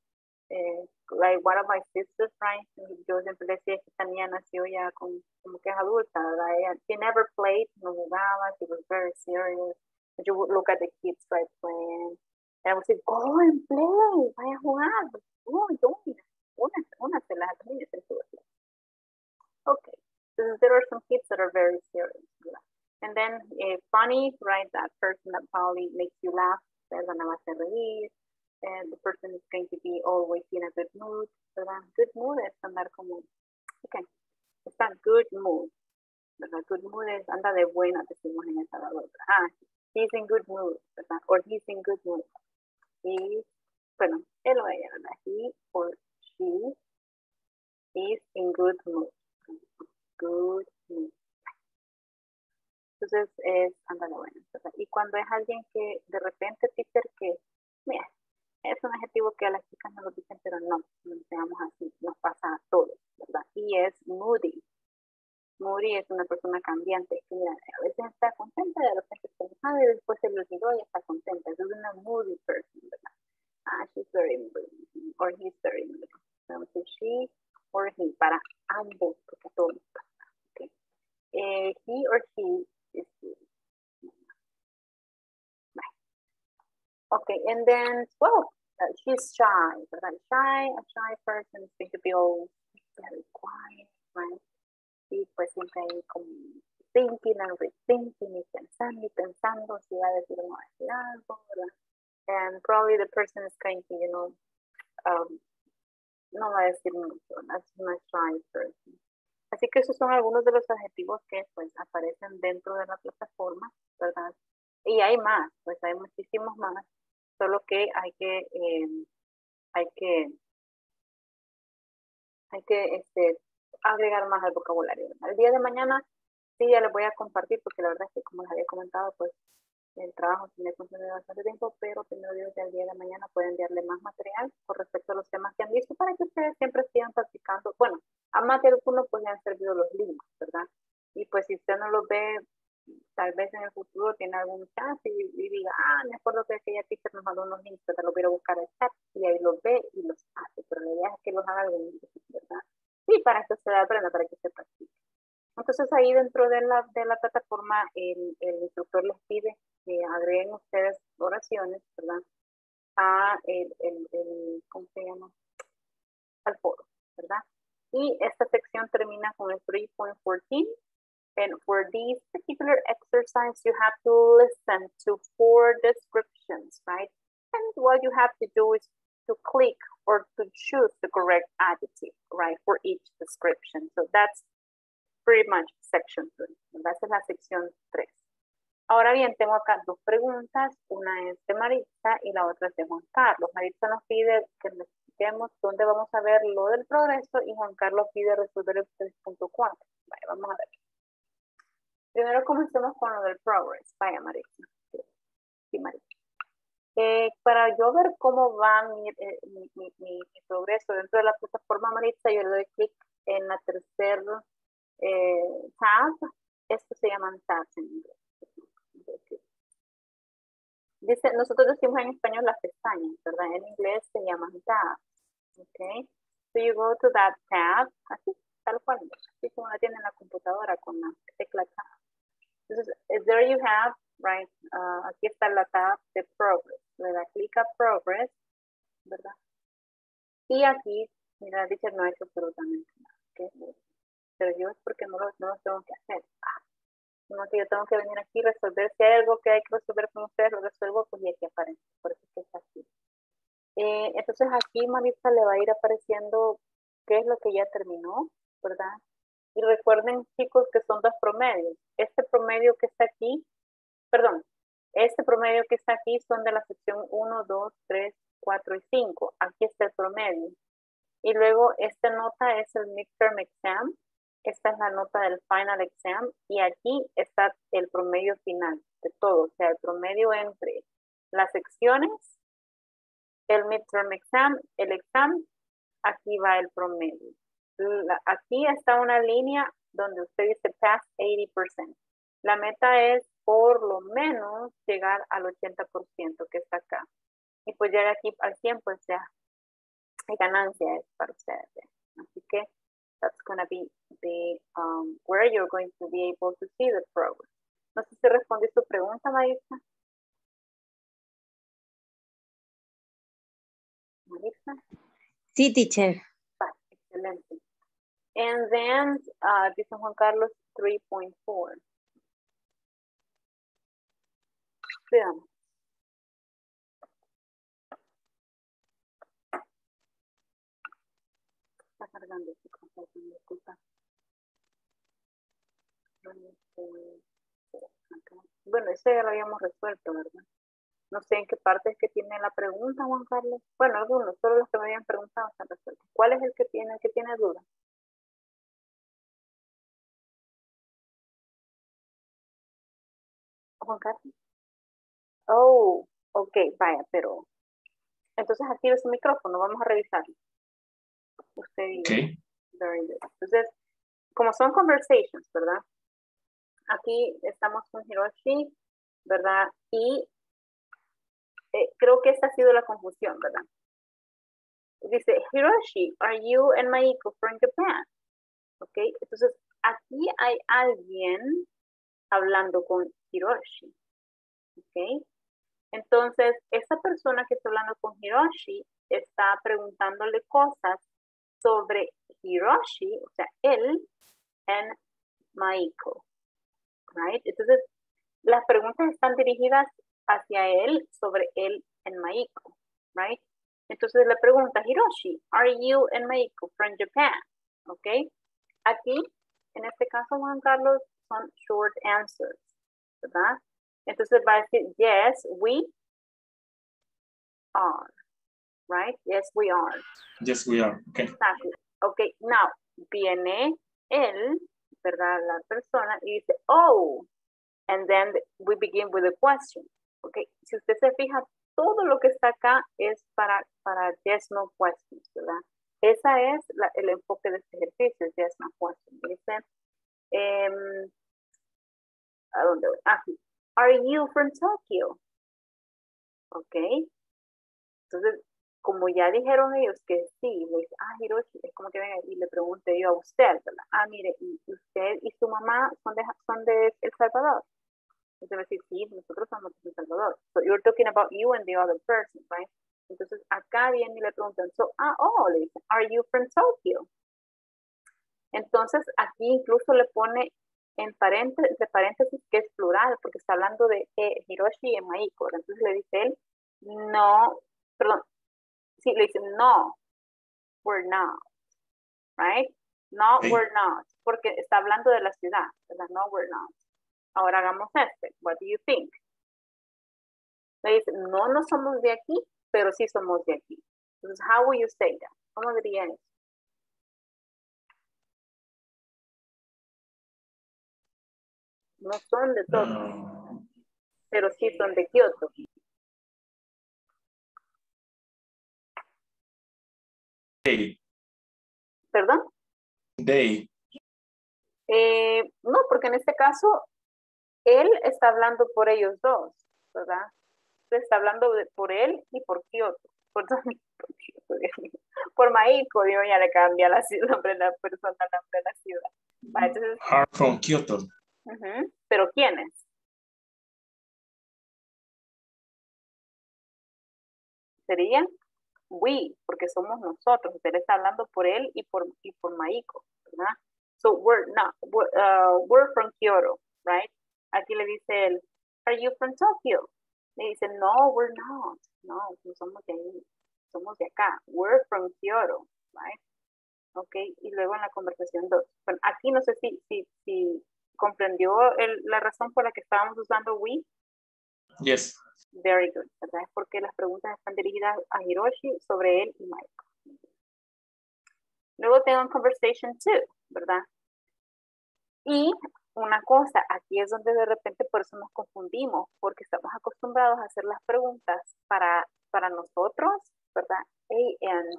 eh, like one of my sisters, right? Yo siempre decía que esta niña nació ya con, como que es adulta, ¿verdad? She never played, no jugaba, she was very serious. You would look at the kids, right, playing. And I would say, go and play, vaya a jugar. Oh, don't. Una, una se las niñas en su vida. Okay, so there are some kids that are very serious. And then eh, funny, right? That person that probably makes you laugh, ¿verdad? No vas a reír. And the person is going to be always in a good mood, ¿verdad? Good mood es andar como, okay, it's a good mood, ¿verdad? Good mood es anda de buena, decimos en El Salvador. Ah, he's in good mood, ¿verdad? Or he's in good mood. He, bueno, él o ella, ¿verdad? He or she is in good mood. Good mood. Entonces es anda de buena, ¿verdad? Y cuando es alguien que de repente, teacher, que, mira, es un adjetivo que a las chicas no lo dicen, pero no, no seamos así, nos pasa a todos, ¿verdad? Y es moody. Moody es una persona cambiante, que mira, a veces está contenta, de repente está enojada y después se le olvidó y está contenta. Es una moody person, ¿verdad? Ah, she's very moody, or he's very moody. Entonces, she or he, para ambos, porque a todos les pasa, ¿ok? Eh, he or she is moody. Okay, and then, well, uh, she's shy, but I'm shy, a shy person is going to be all very quiet, right? Y pues siempre ahí como thinking and rethinking y pensando y pensando si va a decir o no va a decir algo, ¿verdad? And probably the person is going to, you know, um, no va a decir mucho, that's my shy person. Así que esos son algunos de los adjetivos que pues aparecen dentro de la plataforma, ¿verdad? Y hay más, pues hay muchísimos más, solo que hay que, eh, hay que, hay que este, agregar más al vocabulario, ¿verdad? El día de mañana sí ya les voy a compartir, porque la verdad es que como les había comentado, pues el trabajo tiene consumido bastante tiempo, pero primero Dios, ya el día de la mañana pueden enviarle más material con respecto a los temas que han visto para que ustedes siempre sigan practicando. Bueno, a más de algunos pues ya han servido los links, ¿verdad? Y pues si usted no los ve, tal vez en el futuro tiene algún chat y, y diga, ah, me acuerdo que aquella teacher nos mandó unos links, ¿verdad? Los voy a buscar al chat y ahí los ve y los hace, pero la idea es que los haga algún día, ¿verdad? Y para que usted aprenda, para que se practique. Entonces ahí dentro de la, de la plataforma el, el instructor les pide que agreguen ustedes oraciones, ¿verdad? A el, el, el, ¿cómo se llama? Al foro, ¿verdad? Y esta sección termina con el three point fourteen. And for these particular exercise, you have to listen to four descriptions, right? And what you have to do is to click or to choose the correct adjective, right? For each description. So that's pretty much section three. Esa es la sección tres. Ahora bien, tengo acá dos preguntas. Una es de Maritza y la otra es de Juan Carlos. Maritza nos pide que expliquemos dónde vamos a ver lo del progreso y Juan Carlos pide resolver el tres punto cuatro. Vale, vamos a ver. Primero comencemos con lo del progress. Vaya, Maritza. Sí, Maritza. Eh, para yo ver cómo va mi, eh, mi, mi, mi progreso dentro de la plataforma, Maritza, yo le doy clic en la tercera eh, tab. Estos se llaman tabs en inglés. Dice, nosotros decimos en español las pestañas, ¿verdad? En inglés se llaman tabs. Okay. So you go to that tab. Así, tal cual. Así como la tiene en la computadora con la tecla tab. Entonces, there you have, right? Uh, aquí está la tab de progress. Le da clic a progress, ¿verdad? Y aquí, mira, dice no ha hecho absolutamente nada. ¿Okay? Pero yo es porque no lo, no lo tengo que hacer. Ah. No, que yo tengo que venir aquí y resolver. Si hay algo que hay que resolver con ustedes, lo resuelvo, pues y aquí aparece. Por eso es que está aquí. Eh, entonces aquí, Maritza, le va a ir apareciendo qué es lo que ya terminó, ¿verdad? Y recuerden, chicos, que son dos promedios. Este promedio que está aquí, perdón, este promedio que está aquí son de la sección uno, dos, tres, cuatro y cinco. Aquí está el promedio. Y luego esta nota es el midterm exam. Esta es la nota del final exam y aquí está el promedio final de todo. O sea, el promedio entre las secciones, el midterm exam, el exam, aquí va el promedio. La, aquí está una línea donde usted dice pass eighty percent. La meta es por lo menos llegar al ochenta por ciento que está acá. Y pues llegar aquí al cien por ciento, pues ya hay ganancias para ustedes. Así que that's going to be the, um, where you're going to be able to see the progress. No sé si responde su pregunta, Marisa. Marisa? Sí, teacher. Vale, excelente. And then, uh, dice Juan Carlos, three point four. Veamos. Está cargando. Bueno, ese ya lo habíamos resuelto, ¿verdad? No sé en qué parte es que tiene la pregunta, Juan Carlos. Bueno, algunos, solo los que me habían preguntado están resueltos. ¿Cuál es el que tiene, el que tiene duda? Juan Carlos. Oh, ok, vaya, pero entonces active su micrófono, vamos a revisarlo. Usted dice. Very good. Entonces, como son conversations, ¿verdad? Aquí estamos con Hiroshi, ¿verdad? Y eh, creo que esta ha sido la confusión, ¿verdad? Dice, Hiroshi, are you and Maiko from Japan? Ok, entonces aquí hay alguien hablando con Hiroshi. Ok, entonces esta persona que está hablando con Hiroshi está preguntándole cosas sobre Hiroshi, o sea, él, and Maiko, right? Entonces, las preguntas están dirigidas hacia él, sobre él, and Maiko, right? Entonces, la pregunta, Hiroshi, are you and Maiko from Japan? Ok. Aquí, en este caso, Juan Carlos, son short answers, ¿verdad? Entonces va a decir, yes, we are, right? Yes, we are. Yes, we are, okay. Exactly. Okay, now, viene él, ¿verdad? La persona, y dice, oh, and then we begin with a question, okay? Si usted se fija, todo lo que está acá es para, para yes, no questions, ¿verdad? Esa es la, el enfoque de este ejercicio, yes, no questions. Dice, um, ¿a dónde voy? Aquí. Are you from Tokyo? Ok. Entonces, como ya dijeron ellos que sí, le dice, ah, Hiroshi, es como que venga y le pregunte yo a usted, ¿verdad? Ah, mire, y usted y su mamá son de, son de El Salvador. Entonces va a decir, sí, nosotros somos de El Salvador. So you're talking about you and the other person, right? Entonces, acá viene y le preguntan, so, ah, oh, le dicen, are you from Tokyo? Entonces, aquí incluso le pone en paréntesis, de paréntesis que es plural, porque está hablando de eh, Hiroshi y Maiko. Entonces le dice él, no, perdón, sí, le dice, no, we're not, right? No, sí. We're not, porque está hablando de la ciudad, ¿verdad? No, we're not. Ahora hagamos este, what do you think? Le dice, no, no somos de aquí, pero sí somos de aquí. Entonces, how will you say that? ¿Cómo diría eso? No son de Tokio, no, pero sí son de Kyoto. They. ¿Perdón? They. Eh, no, porque en este caso, él está hablando por ellos dos, ¿verdad? Está hablando de, por él y por Kyoto. Por, por, por Maiko, digo, ya le cambia la, el nombre de la persona, el nombre de la ciudad. Vale, entonces, are from Kyoto. Uh-huh. ¿Pero quiénes? Sería we, porque somos nosotros. Usted está hablando por él y por, y por Maiko, ¿verdad? So we're not, we're, uh, we're from Kyoto, right? Aquí le dice él, are you from Tokyo? Le dice, no, we're not. No, no somos de ahí. Somos de acá. We're from Kyoto, right? Okay, y luego en la conversación dos. Bueno, aquí no sé si, si, si ¿comprendió el, la razón por la que estábamos usando we? Yes. Very good. ¿Verdad? Es porque las preguntas están dirigidas a Hiroshi sobre él y Michael. Luego tengo un conversation two, ¿verdad? Y una cosa, aquí es donde de repente por eso nos confundimos, porque estamos acostumbrados a hacer las preguntas para, para nosotros, ¿verdad? Hey, and,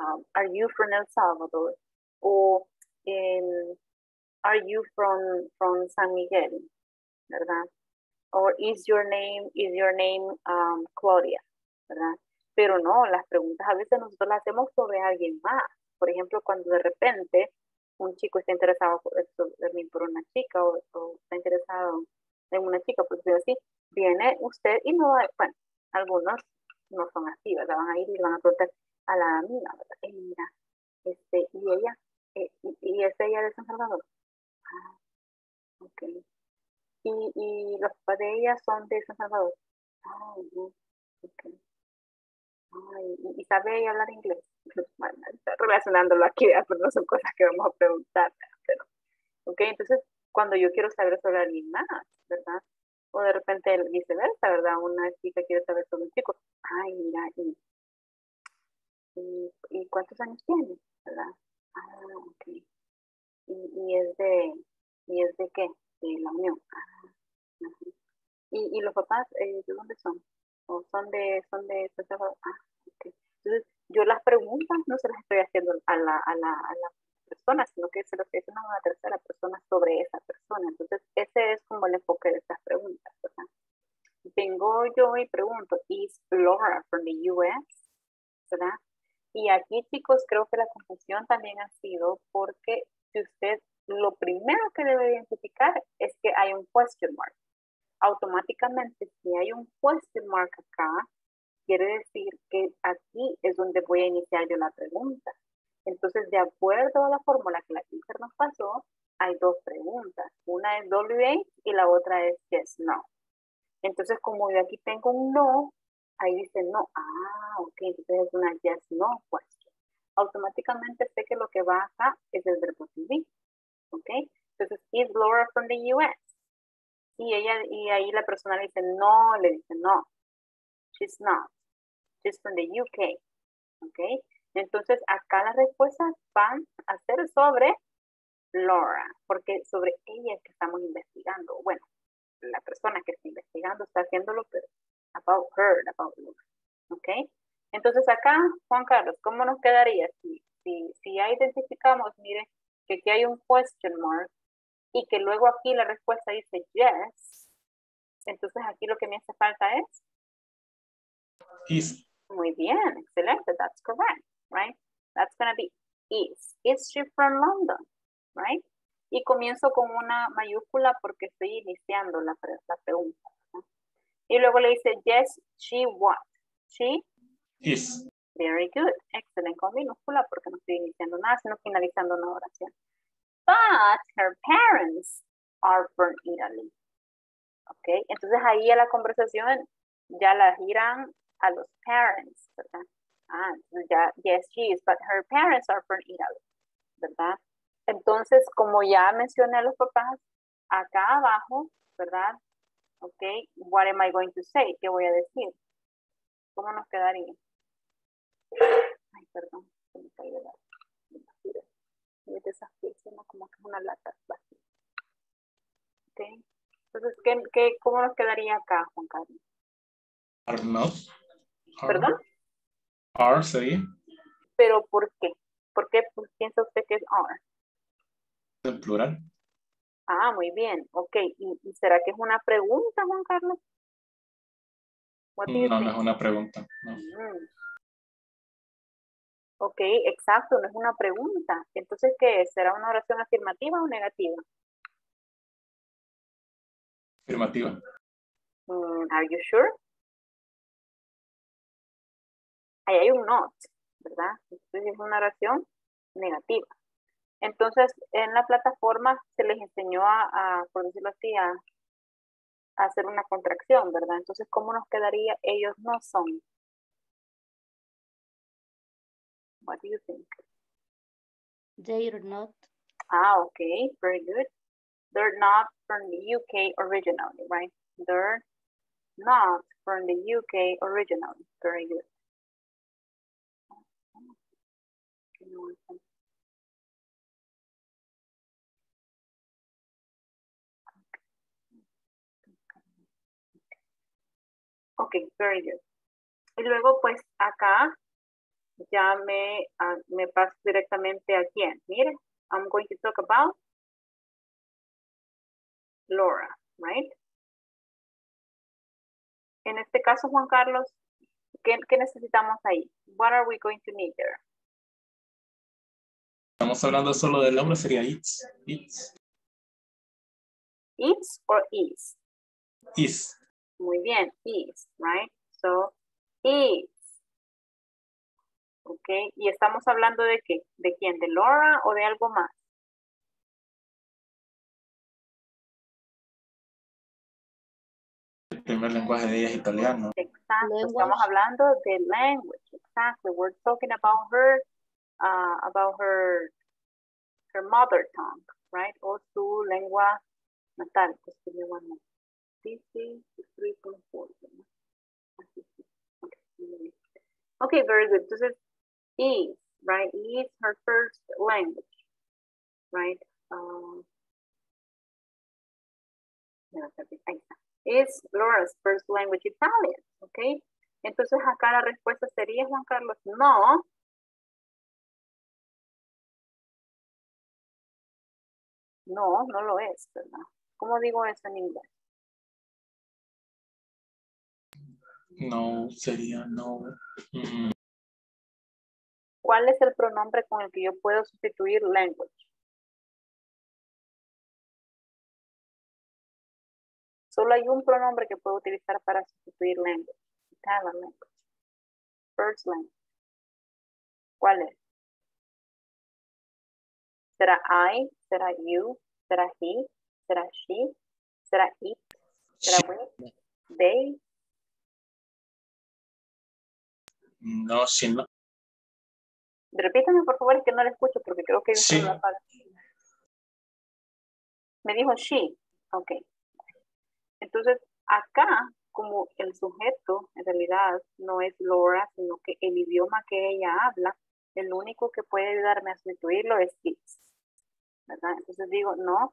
um, are you from El Salvador? O en... Are you from, from San Miguel? ¿Verdad? Or is your name, is your name um, Claudia? ¿Verdad? Pero no, las preguntas a veces nosotros las hacemos sobre alguien más. Por ejemplo, cuando de repente un chico está interesado por, por una chica o, o está interesado en una chica, por decirlo así, viene usted y no va, bueno, algunos no son así, ¿verdad? Van a ir y van a preguntar a la amiga, ¿verdad? Eh, mira, este, y ella, eh, y, y es ella de San Salvador. Okay. Y, y los papás de ella son de San Salvador. Oh, okay. Ay, y sabe hablar inglés. Bueno, está relacionándolo aquí, pero no son cosas que vamos a preguntar. Pero, ok, entonces cuando yo quiero saber sobre alguien más, ¿verdad? O de repente viceversa, ¿verdad? Una chica quiere saber sobre un chico. Ay, mira, y, y, y ¿cuántos años tiene? ¿Verdad? Ah, ok. Y, y es de, ¿y es de qué? De la Unión. Ah, y, y los papás, eh, ¿de dónde son? ¿O son de, son de San Salvador? Ah, okay. Entonces, yo las preguntas no se las estoy haciendo a la, a la, a la persona, sino que se las estoy haciendo a una tercera persona sobre esa persona. Entonces, ese es como el enfoque de estas preguntas, ¿verdad? Vengo yo y pregunto, ¿is Laura from the U S? ¿Verdad? Y aquí, chicos, creo que la confusión también ha sido porque si usted, lo primero que debe identificar es que hay un question mark. Automáticamente, si hay un question mark acá, quiere decir que aquí es donde voy a iniciar yo la pregunta. Entonces, de acuerdo a la fórmula que la teacher nos pasó, hay dos preguntas. Una es W H y la otra es yes, no. Entonces, como yo aquí tengo un no, ahí dice no. Ah, ok, entonces es una yes, no question. Automáticamente sé que lo que va acá es el verbo to be. ¿Ok? Entonces, is Laura from the U S? Y, ella, y ahí la persona le dice, no, le dice, no. She's not. She's from the U K. ¿Ok? Entonces, acá las respuestas van a ser sobre Laura, porque sobre ella es que estamos investigando. Bueno, la persona que está investigando está haciéndolo, pero about her, about Laura. ¿Ok? Entonces, acá, Juan Carlos, ¿cómo nos quedaría si, si, si ya identificamos, miren, que aquí hay un question mark y que luego aquí la respuesta dice yes? Entonces, aquí lo que me hace falta es is. Muy bien, excelente, that's correct, right? That's going to be is. Is she from London, right? Y comienzo con una mayúscula porque estoy iniciando la, pre la pregunta, ¿no? Y luego le dice, yes, she what? She is. Very good, excellent, con minúscula porque no estoy iniciando nada, sino finalizando una oración. But her parents are from Italy. Ok, entonces ahí a la conversación ya la giran a los parents, ¿verdad? Ah, ya, yes, she is, but her parents are from Italy, ¿verdad? Entonces, como ya mencioné a los papás, acá abajo, ¿verdad? Ok, what am I going to say? ¿Qué voy a decir? ¿Cómo nos quedaría? Ay, perdón, se me cayó la basura. Me desafío, como que es una lata vacía. Ok, entonces, ¿qué, qué, ¿cómo nos quedaría acá, Juan Carlos? Are not. ¿Perdón? Are, sería. ¿Pero por qué? ¿Por qué piensa usted que es are? En plural. Ah, muy bien. Ok. ¿Y, y será que es una pregunta, Juan Carlos? No, no es una pregunta. No. Mm. Ok, exacto. No es una pregunta. Entonces, ¿qué es? ¿Será una oración afirmativa o negativa? Afirmativa. Mm, are you sure? Ahí hay un not, ¿verdad? Entonces es una oración negativa. Entonces, en la plataforma se les enseñó a, a por decirlo así, a, a hacer una contracción, ¿verdad? Entonces, ¿cómo nos quedaría ellos no son? What do you think? They're not. Ah, okay. Very good. They're not from the U K originally, right? They're not from the U K originally. Very good. Ok, very good. Y luego pues acá ya me, uh, me paso directamente a quién. Mire, I'm going to talk about Laura, right? En este caso, Juan Carlos, ¿qué, qué necesitamos ahí? What are we going to need there? Estamos hablando solo del nombre, sería it's. It's. It's or is? Is. Muy bien, is, right? So, is. Ok, y estamos hablando de qué? ¿De quién? ¿De Laura o de algo más? El primer lenguaje de ella es italiano. Exacto, language. Estamos hablando de language, exactly. We're talking about her. Uh, about her her mother tongue, right? O su lengua natal. three point four. Okay, very good. Entonces, is, right? Is her first language, right? Um, is Laura's first language Italian, okay? Entonces, acá la respuesta sería, Juan Carlos, no. No, no lo es, ¿verdad? ¿Cómo digo eso en inglés? No, sería no. Mm. ¿Cuál es el pronombre con el que yo puedo sustituir language? Solo hay un pronombre que puedo utilizar para sustituir language. Italian language. First language. ¿Cuál es? ¿Será I? ¿Será you? ¿Será he? ¿Será she? ¿Será it? ¿Será we? ¿They? No, sí, no. Repítame, por favor, es que no la escucho porque creo que... Sí. La Me dijo she. Ok. Entonces, acá, como el sujeto, en realidad, no es Laura, sino que el idioma que ella habla, el único que puede ayudarme a sustituirlo es it's. ¿Verdad? Entonces digo, no.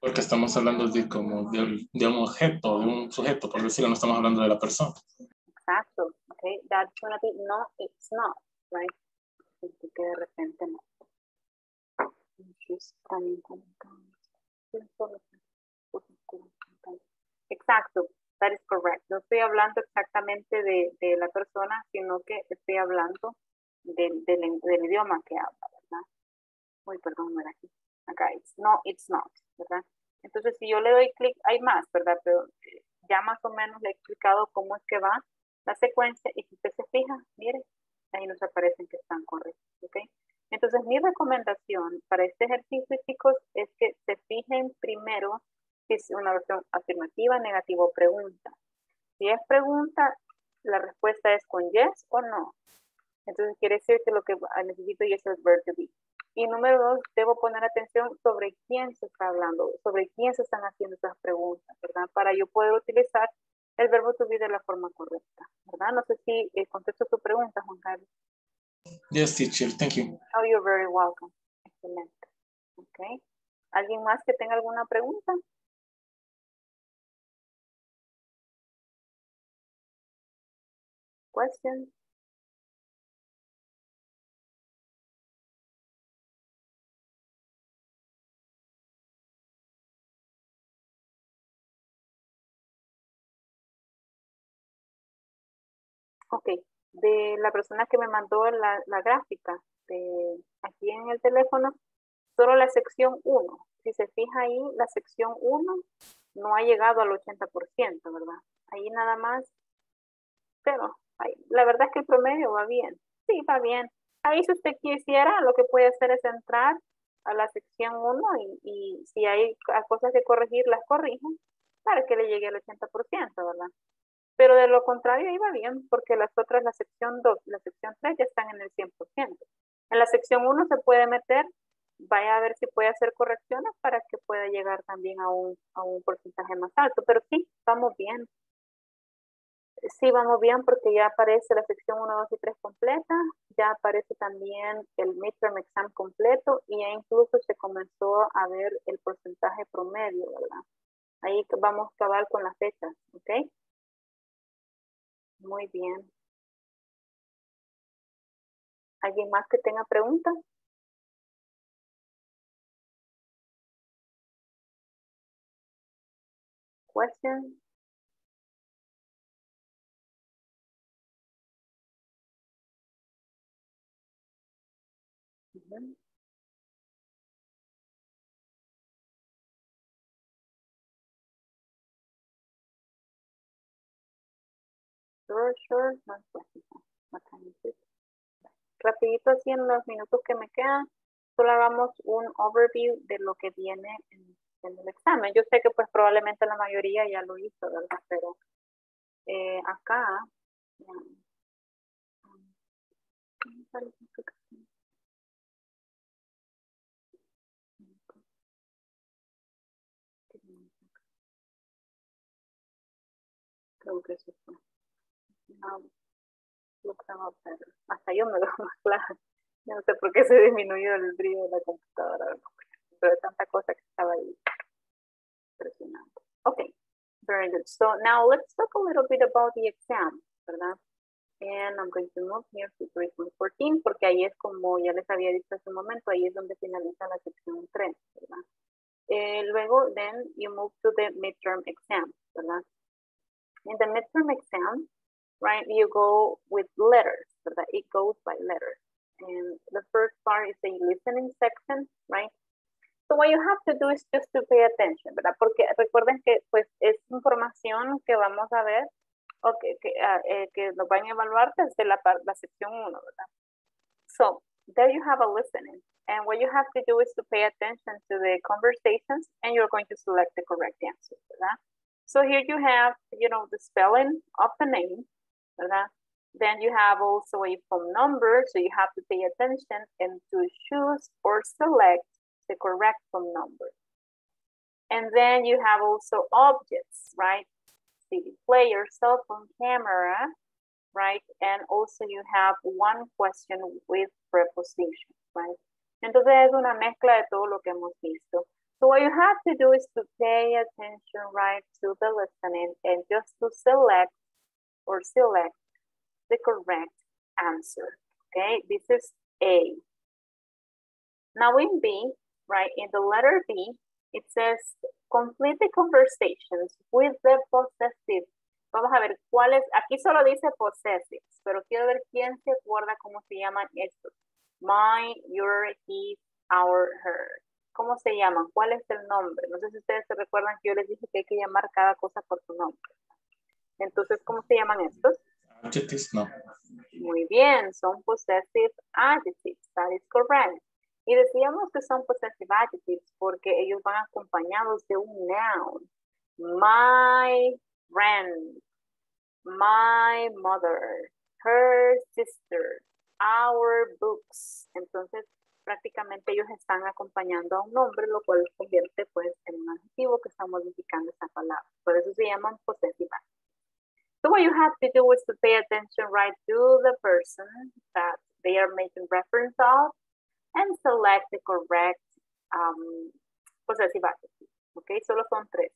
Porque estamos hablando de, como de, de un objeto, de un sujeto, por decirlo, no estamos hablando de la persona. Exacto. Okay. That's gonna be, no, it's not. Right? Así que de repente no. Exacto, that is correct. No estoy hablando exactamente de, de la persona, sino que estoy hablando del, del, del idioma que habla, ¿verdad? Uy, perdón, no era aquí. Acá, it's no, it's not, ¿verdad? Entonces, si yo le doy clic, hay más, ¿verdad? Pero ya más o menos le he explicado cómo es que va la secuencia y si usted se fija, mire, ahí nos aparecen que están correctos, ¿ok? Entonces, mi recomendación para este ejercicio, chicos, es que se fijen primero si es una versión afirmativa, negativa o pregunta. Si es pregunta, la respuesta es con yes o no. Entonces, quiere decir que lo que necesito yo es el verbo to be. Y número dos, debo poner atención sobre quién se está hablando, sobre quién se están haciendo esas preguntas, ¿verdad? Para yo poder utilizar el verbo to be de la forma correcta, ¿verdad? No sé si eh, contesto tu pregunta, Juan Carlos. Yes, teacher. Thank you. Oh, you're very welcome. Excelente. Okay. ¿Alguien más que tenga alguna pregunta? Questions? Okay. De la persona que me mandó la, la gráfica de aquí en el teléfono, solo la sección uno. Si se fija ahí, la sección uno no ha llegado al ochenta por ciento, ¿verdad? Ahí nada más, pero ahí, la verdad es que el promedio va bien. Sí, va bien. Ahí si usted quisiera, lo que puede hacer es entrar a la sección uno y, y si hay cosas que corregir, las corrigen para que le llegue al ochenta por ciento, ¿verdad? Pero de lo contrario, ahí va bien, porque las otras, la sección dos, la sección tres, ya están en el cien por ciento. En la sección uno se puede meter, vaya a ver si puede hacer correcciones para que pueda llegar también a un, a un porcentaje más alto. Pero sí, vamos bien. Sí, vamos bien porque ya aparece la sección uno, dos y tres completa. Ya aparece también el midterm exam completo y ya incluso se comenzó a ver el porcentaje promedio, ¿verdad? Ahí vamos a acabar con las fechas, ¿ok? Muy bien. ¿Alguien más que tenga preguntas? ¿Questions? Uh-huh. Sure, sure. No, okay. Rapidito, así en los minutos que me quedan, solo hagamos un overview de lo que viene en, en el examen. Yo sé que pues probablemente la mayoría ya lo hizo, ¿verdad? Pero eh, acá... Creo que eso fue. No, look up better. Hasta yo me lo hago más claro. Yo no sé por qué se disminuyó el brillo de la computadora. Pero de tanta cosa que estaba ahí. Impresionante. Okay, very good. So now let's talk a little bit about the exam, ¿verdad? And I'm going to move here to three point fourteen, porque ahí es como ya les había dicho hace un momento, ahí es donde finaliza la sección tres, ¿verdad? Eh, luego, then you move to the midterm exam, ¿verdad? In the midterm exam, right, you go with letters, so that it goes by letters. And the first part is the listening section, right? So what you have to do is just to pay attention, ¿verdad? Porque recuerden que pues es información que vamos a ver o que, que, uh, eh, que nos van a evaluar desde la, la sección uno, ¿verdad? So there you have a listening. And what you have to do is to pay attention to the conversations and you're going to select the correct answer, ¿verdad? So here you have, you know, the spelling of the name, ¿verdad? Then you have also a phone number, so you have to pay attention and to choose or select the correct phone number. And then you have also objects, right? C D player, cell phone camera, right? And also you have one question with preposition, right? Entonces es una mezcla de todo lo que hemos visto. So what you have to do is to pay attention, right, to the listening and just to select or select the correct answer, okay? This is A. Now in B, right, in the letter B, it says complete the conversations with the possessive. Vamos a ver cuáles, aquí solo dice possessives, pero quiero ver quién se acuerda cómo se llaman estos. Mine, your, his, our, her. ¿Cómo se llaman? ¿Cuál es el nombre? No sé si ustedes se recuerdan que yo les dije que hay que llamar cada cosa por su nombre. Entonces, ¿cómo se llaman estos? Adjectives, no. Muy bien, son possessive adjectives. That is correct. Y decíamos que son possessive adjectives porque ellos van acompañados de un noun. My friend, my mother, her sister, our books. Entonces, prácticamente ellos están acompañando a un nombre, lo cual los convierte pues en un adjetivo que está modificando esa palabra. Por eso se llaman possessive adjectives. So what you have to do is to pay attention, right, to the person that they are making reference of and select the correct um, possessive adjective. Okay, solo son tres.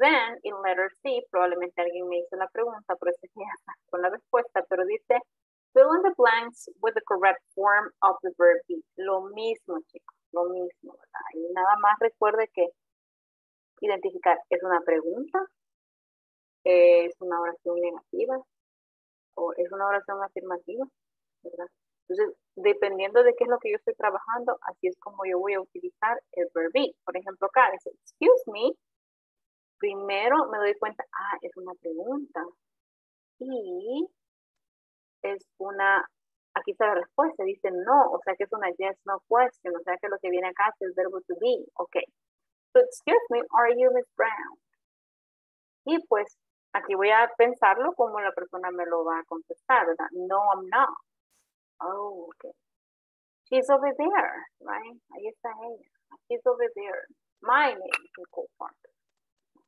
Then, in letter C, probablemente alguien me hizo la pregunta, pero se queda con la respuesta, pero dice, fill in the blanks with the correct form of the verb be. Lo mismo, chicos, lo mismo, ¿verdad? Y nada más recuerde que identificar es una pregunta, es una oración negativa o es una oración afirmativa, ¿verdad? Entonces, dependiendo de qué es lo que yo estoy trabajando, así es como yo voy a utilizar el verb be. Por ejemplo, acá dice, excuse me. Primero me doy cuenta, ah, es una pregunta. Y es una, aquí está la respuesta, dice no, o sea que es una yes, no question, o sea que lo que viene acá es el verbo to be. Ok. So, excuse me, are you Miss Brown? Y pues aquí voy a pensarlo como la persona me lo va a contestar, ¿verdad? No, I'm not. Oh, okay. She's over there, right? Ahí está ella. She's over there. My name is Nicole Parker.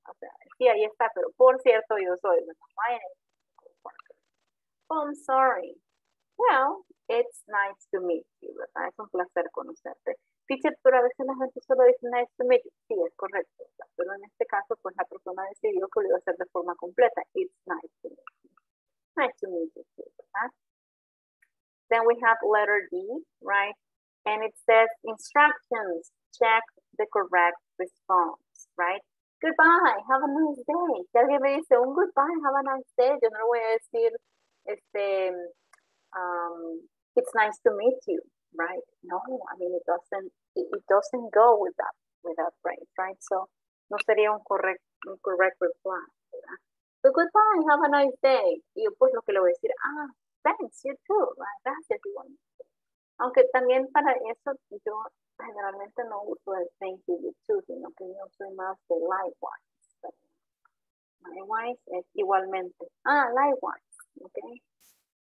O sea, sí, ahí está, pero por cierto yo soy, ¿verdad? My name is Nicole Parker. Oh, I'm sorry. Well, it's nice to meet you, ¿verdad? Es un placer conocerte. Teacher, pero a veces la gente solo dice nice to meet you. Sí, es correcto. Pero en este caso, pues la persona decidió que lo iba a hacer de forma completa. It's nice to meet you. Nice to meet you, ¿verdad? Then we have letter D, right? And it says instructions. Check the correct response, right? Goodbye, have a nice day. Si alguien me dice un goodbye, have a nice day, yo no le voy a decir, este, um, it's nice to meet you, right? No, I mean, it doesn't, it, it doesn't go with that, with that phrase, right? So, no sería un correct, un correct reply, ¿verdad? So, goodbye, have a nice day. Y yo pues lo que le voy a decir, ah, thanks, you too, gracias, igual. Aunque también para eso yo generalmente no uso el thank you, you too, sino que yo soy más de likewise. Likewise es igualmente. Ah, likewise, ok.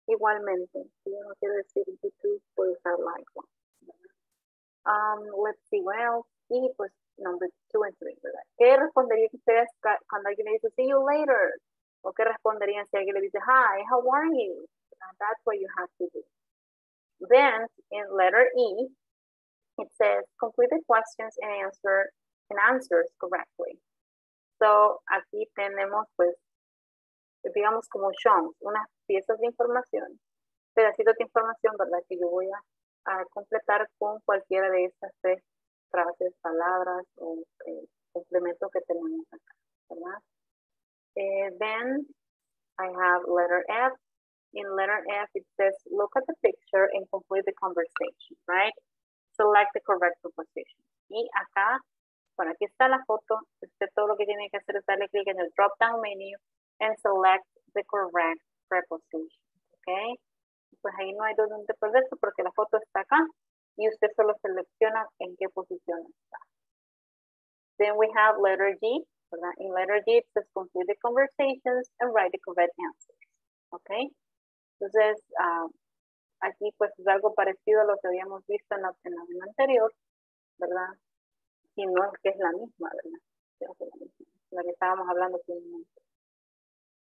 Igualmente. Yo no quiero decir you too, puedo usar likewise. Um, let's see, well, y pues number two and three, ¿verdad? ¿Qué responderían ustedes cuando alguien le dice see you later? ¿O qué responderían si alguien le dice hi, how are you? And that's what you have to do. Then, in letter E, it says, complete the questions and answer and answers correctly. So, aquí tenemos, pues, digamos como chunks, unas piezas de información, pedacitos de información, ¿verdad? Que yo voy a, a completar con cualquiera de estas tres frases, palabras o eh, complementos que tenemos acá, ¿verdad? Eh, then, I have letter F. In letter F, it says, look at the picture and complete the conversation, right? Select the correct preposition. Y acá, bueno, aquí está la foto. Usted todo lo que tiene que hacer es darle clic en el drop-down menu and select the correct preposition, ¿ok? Pues ahí no hay donde perderse porque la foto está acá y usted solo selecciona en qué posición está. Then we have letter G, ¿verdad? In letter G, it says, complete the conversations and write the correct answers, ¿ok? Entonces, uh, Aquí pues es algo parecido a lo que habíamos visto en la, en la, en la anterior, ¿verdad? Y no es que es la misma, ¿verdad? Creo que es la misma, la que estábamos hablando.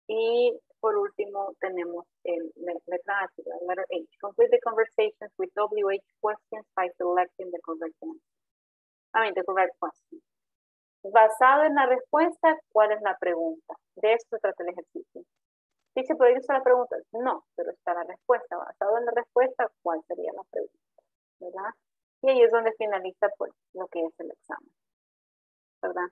Y por último tenemos el letra H, la letter H. Complete the conversations with W H questions by selecting the correct answer. I mean, the correct question. Basado en la respuesta, ¿cuál es la pregunta? De eso se trata el ejercicio. Dice, ¿por eso la pregunta? No, pero está la respuesta. Basado en la respuesta, ¿cuál sería la pregunta? ¿Verdad? Y ahí es donde finaliza pues, lo que es el examen, ¿verdad?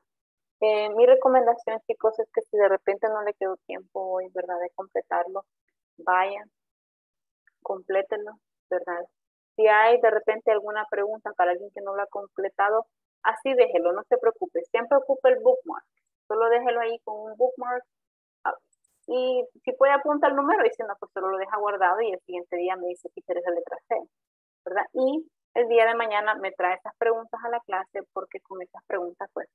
Eh, mi recomendación, chicos, es que si de repente no le quedó tiempo hoy, ¿verdad? De completarlo, vayan, complétenlo, ¿verdad? Si hay de repente alguna pregunta para alguien que no lo ha completado, así déjelo, no se preocupe. Siempre ocupe el bookmark. Solo déjelo ahí con un bookmark. Y si puede apuntar el número, dice, no, pues solo lo deja guardado y el siguiente día me dice que interesa la letra C, ¿verdad? Y el día de mañana me trae esas preguntas a la clase porque con esas preguntas, pues,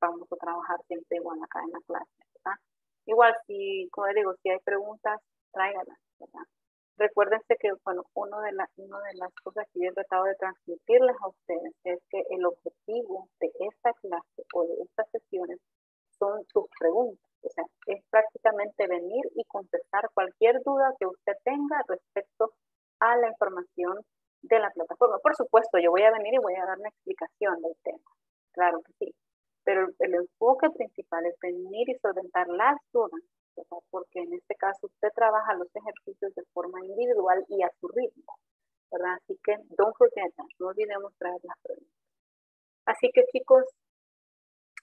vamos a trabajar siempre igual acá en la clase, ¿verdad? Igual, si, como les digo, si hay preguntas, tráigalas, ¿verdad? Recuérdense que, bueno, uno de la, una de las cosas que yo he tratado de transmitirles a ustedes es que el objetivo de esta clase o de estas sesiones son sus preguntas. O sea, es prácticamente venir y contestar cualquier duda que usted tenga respecto a la información de la plataforma. Por supuesto, yo voy a venir y voy a dar una explicación del tema. Claro que sí. Pero el enfoque principal es venir y solventar las dudas, ¿verdad? Porque en este caso usted trabaja los ejercicios de forma individual y a su ritmo, ¿verdad? Así que don't forget that. No olvidemos traer las preguntas. Así que, chicos,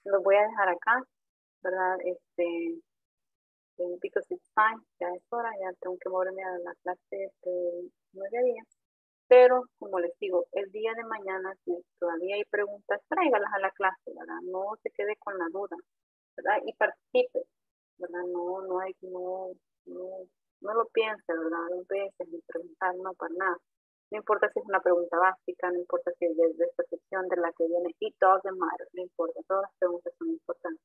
los voy a dejar acá, ¿verdad? Este, because it's time, ya es hora, ya tengo que moverme a la clase de nueve a diez. Pero, como les digo, el día de mañana, si todavía hay preguntas, tráigalas a la clase, ¿verdad? No se quede con la duda, ¿verdad? Y participe, ¿verdad? No, no hay, no, no, no lo piense, ¿verdad? Dos veces, ni preguntar, no, para nada. No importa si es una pregunta básica, no importa si es de, de esta sección de la que viene, it doesn't matter, no importa, todas las preguntas son importantes.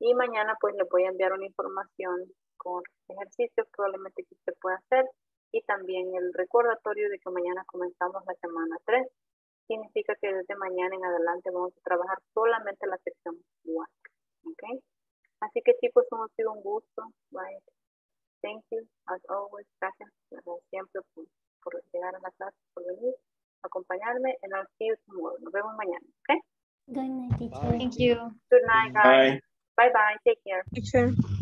Y mañana pues le voy a enviar una información con ejercicios probablemente que usted pueda hacer y también el recordatorio de que mañana comenzamos la semana tres. Significa que desde mañana en adelante vamos a trabajar solamente la sección one. ¿Okay? Así que chicos, ha sido un gusto. Right? Thank you, as always. Gracias, como siempre, por, por llegar a la clase, por venir, acompañarme. And I'll see you tomorrow. Nos vemos mañana. ¿Okay? Good night, teacher. Thank you. Good night, guys. Bye. Bye-bye. Take care. Take care.